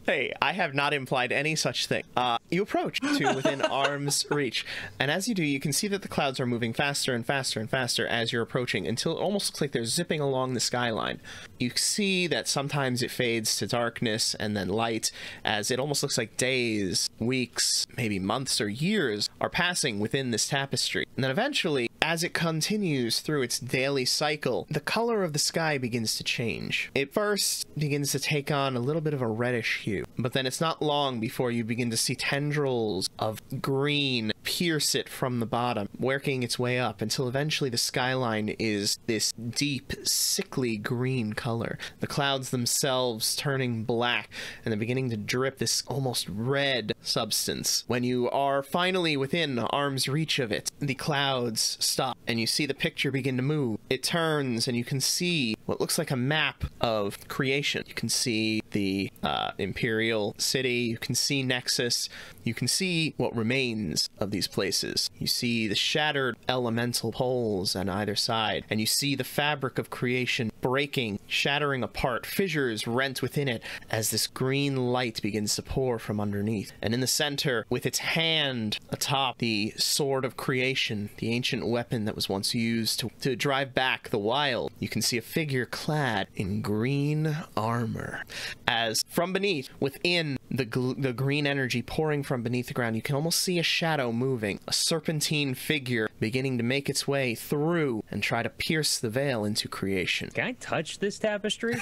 Hey, I have not implied any such thing. Uh, you approach to within arm's reach, and as you do, you can see that the clouds are moving faster and faster and faster as you're approaching, until it almost looks like they're zipping along the skyline. You see that sometimes it fades to darkness and then light, as it almost looks like days, weeks, maybe months or years are passing within this tapestry. And then eventually, As it continues through its daily cycle, the color of the sky begins to change. It first begins to take on a little bit of a reddish hue, but then it's not long before you begin to see tendrils of green pierce it from the bottom, working its way up until eventually the skyline is this deep, sickly green color. The clouds themselves turning black and then beginning to drip this almost red substance. When you are finally within arm's reach of it, the clouds stop and you see the picture begin to move. It turns and you can see what looks like a map of creation. You can see the uh, Imperial City, you can see Nexus, you can see what remains of these places. You see the shattered elemental poles on either side, and you see the fabric of creation breaking, shattering apart, fissures rent within it as this green light begins to pour from underneath. And in the center, with its hand atop the sword of creation, the ancient weapon that was once used to, to drive back the wild, you can see a figure clad in green armor. As from beneath, within the, gl the green energy pouring from beneath the ground, you can almost see a shadow moving, a serpentine figure beginning to make its way through and try to pierce the veil into creation. Can I touch this tapestry?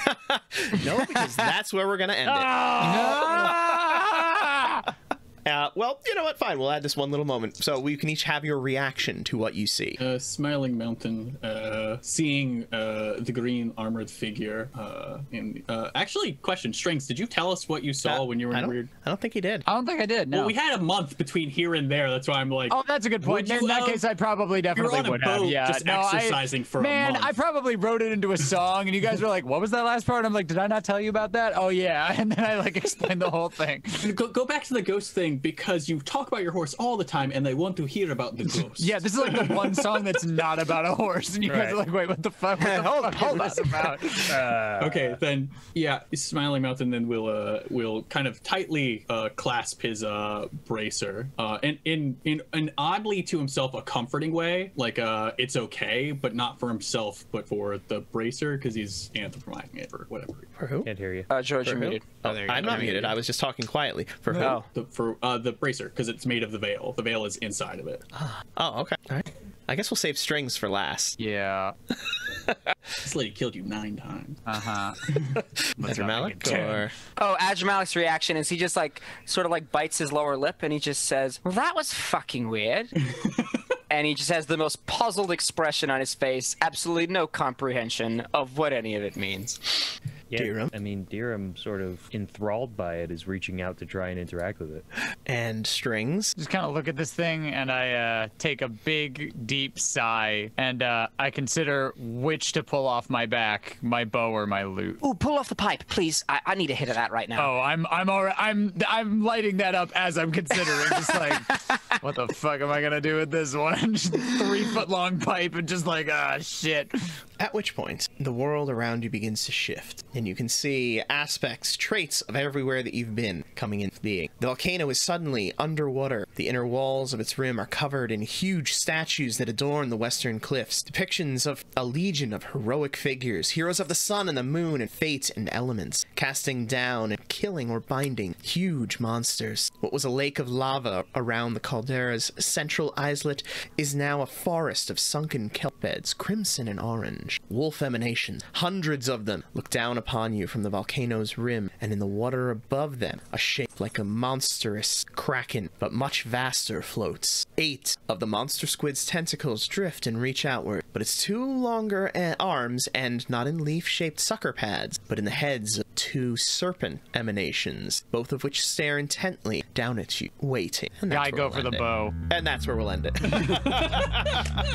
No, because that's where we're going to end it. Uh, well, you know what? Fine. We'll add this one little moment so we can each have your reaction to what you see. Uh, Smiling Mountain, uh, seeing uh, the green armored figure. Uh, in, uh, actually, question, Strings, did you tell us what you saw uh, when you were in weird? I don't think he did. I don't think I did. No. Well, we had a month between here and there. That's why I'm like. Oh, that's a good point. In that case, I probably definitely on a would boat have. Yeah. Just no, exercising I, for man, a month. Man, I probably wrote it into a song, and you guys were like, "What was that last part?" I'm like, "Did I not tell you about that?" Oh yeah, and then I like explained the whole thing. Go, go back to the ghost thing. Because you talk about your horse all the time and they want to hear about the ghost. Yeah, this is like the one song that's not about a horse, and you right. guys are like, wait, what the fuck? What the hold fuck hold is this about? Uh... Okay, then yeah, Smiling Mountain then will uh will kind of tightly uh clasp his uh bracer. Uh and in in an oddly to himself a comforting way, like uh it's okay, but not for himself, but for the bracer, because he's anthropomizing it or whatever. For who? Can't hear you. Uh George, you're muted. Oh, there you I'm go. not muted. muted, I was just talking quietly. For no. who? The, for Uh, the bracer, because it's made of the veil. The veil is inside of it. Oh, okay. All right. I guess we'll save Strings for last. Yeah. This lady killed you nine times. Uh-huh. Adramalik or... Oh, Adramalik's reaction is he just, like, sort of, like, bites his lower lip, and he just says, well, that was fucking weird. And he just has the most puzzled expression on his face. Absolutely no comprehension of what any of it means. Yeah, Dirum. I mean, Dirum, sort of enthralled by it, is reaching out to try and interact with it. And Strings? Just kind of look at this thing, and I uh, take a big, deep sigh, and uh, I consider which to pull off my back, my bow or my lute. Ooh, pull off the pipe, please. I, I need a hit of that right now. Oh, I'm I'm already I'm I'm lighting that up as I'm considering. Just like, what the fuck am I gonna do with this one? Just three foot long pipe, and just like, ah, shit. At which point, the world around you begins to shift. And you can see aspects, traits of everywhere that you've been coming into being. The volcano is suddenly underwater. The inner walls of its rim are covered in huge statues that adorn the western cliffs, depictions of a legion of heroic figures, heroes of the sun and the moon and fate and elements, casting down and killing or binding huge monsters. What was a lake of lava around the caldera's central islet is now a forest of sunken kelp beds, crimson and orange. Wolf emanations, hundreds of them, look down upon you from the volcano's rim, and in the water above them, a shape like a monstrous kraken, but much vaster, floats. Eight of the monster squid's tentacles drift and reach outward, but its two longer arms end not in leaf-shaped sucker pads, but in the heads of two serpent emanations, both of which stare intently down at you, waiting. I go for the bow. And that's where we'll end it.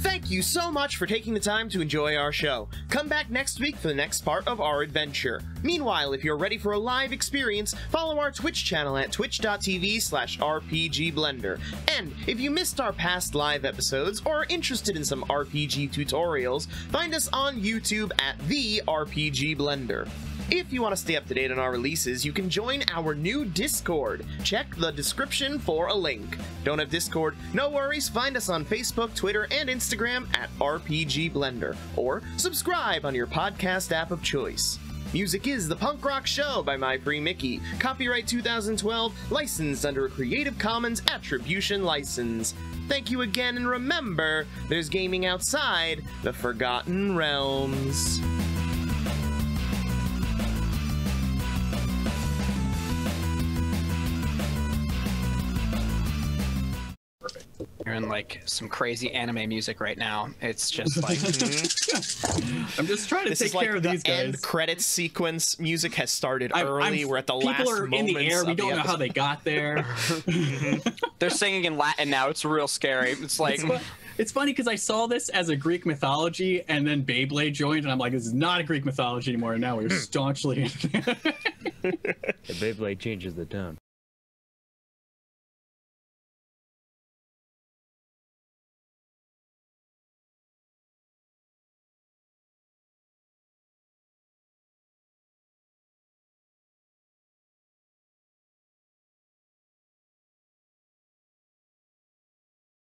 Thank you so much for taking the time to enjoy our show. Come back next week for the next part of our adventure. Meanwhile, if you're ready for a live experience, follow our Twitch channel at twitch dot t v slash R P G Blender. And if you missed our past live episodes or are interested in some R P G tutorials, find us on YouTube at the R P G Blender. If you want to stay up to date on our releases, you can join our new Discord. Check the description for a link. Don't have Discord? No worries, find us on Facebook, Twitter, and Instagram at R P G Blender, or subscribe on your podcast app of choice. Music is The Punk Rock Show by My Free Mickey. Copyright two thousand twelve, licensed under a Creative Commons Attribution License. Thank you again, and remember, there's gaming outside the Forgotten Realms. You're in like some crazy anime music right now. It's just like I'm just trying to this take like care of the these guys. End credit sequence music has started I, early. I'm, We're at the last moments. People are in the air. We don't know how they got there. They're singing in Latin now. It's real scary. It's like. It's fun. It's funny because I saw this as a Greek mythology, and then Beyblade joined, and I'm like, this is not a Greek mythology anymore. And now we're staunchly. The Beyblade changes the tone.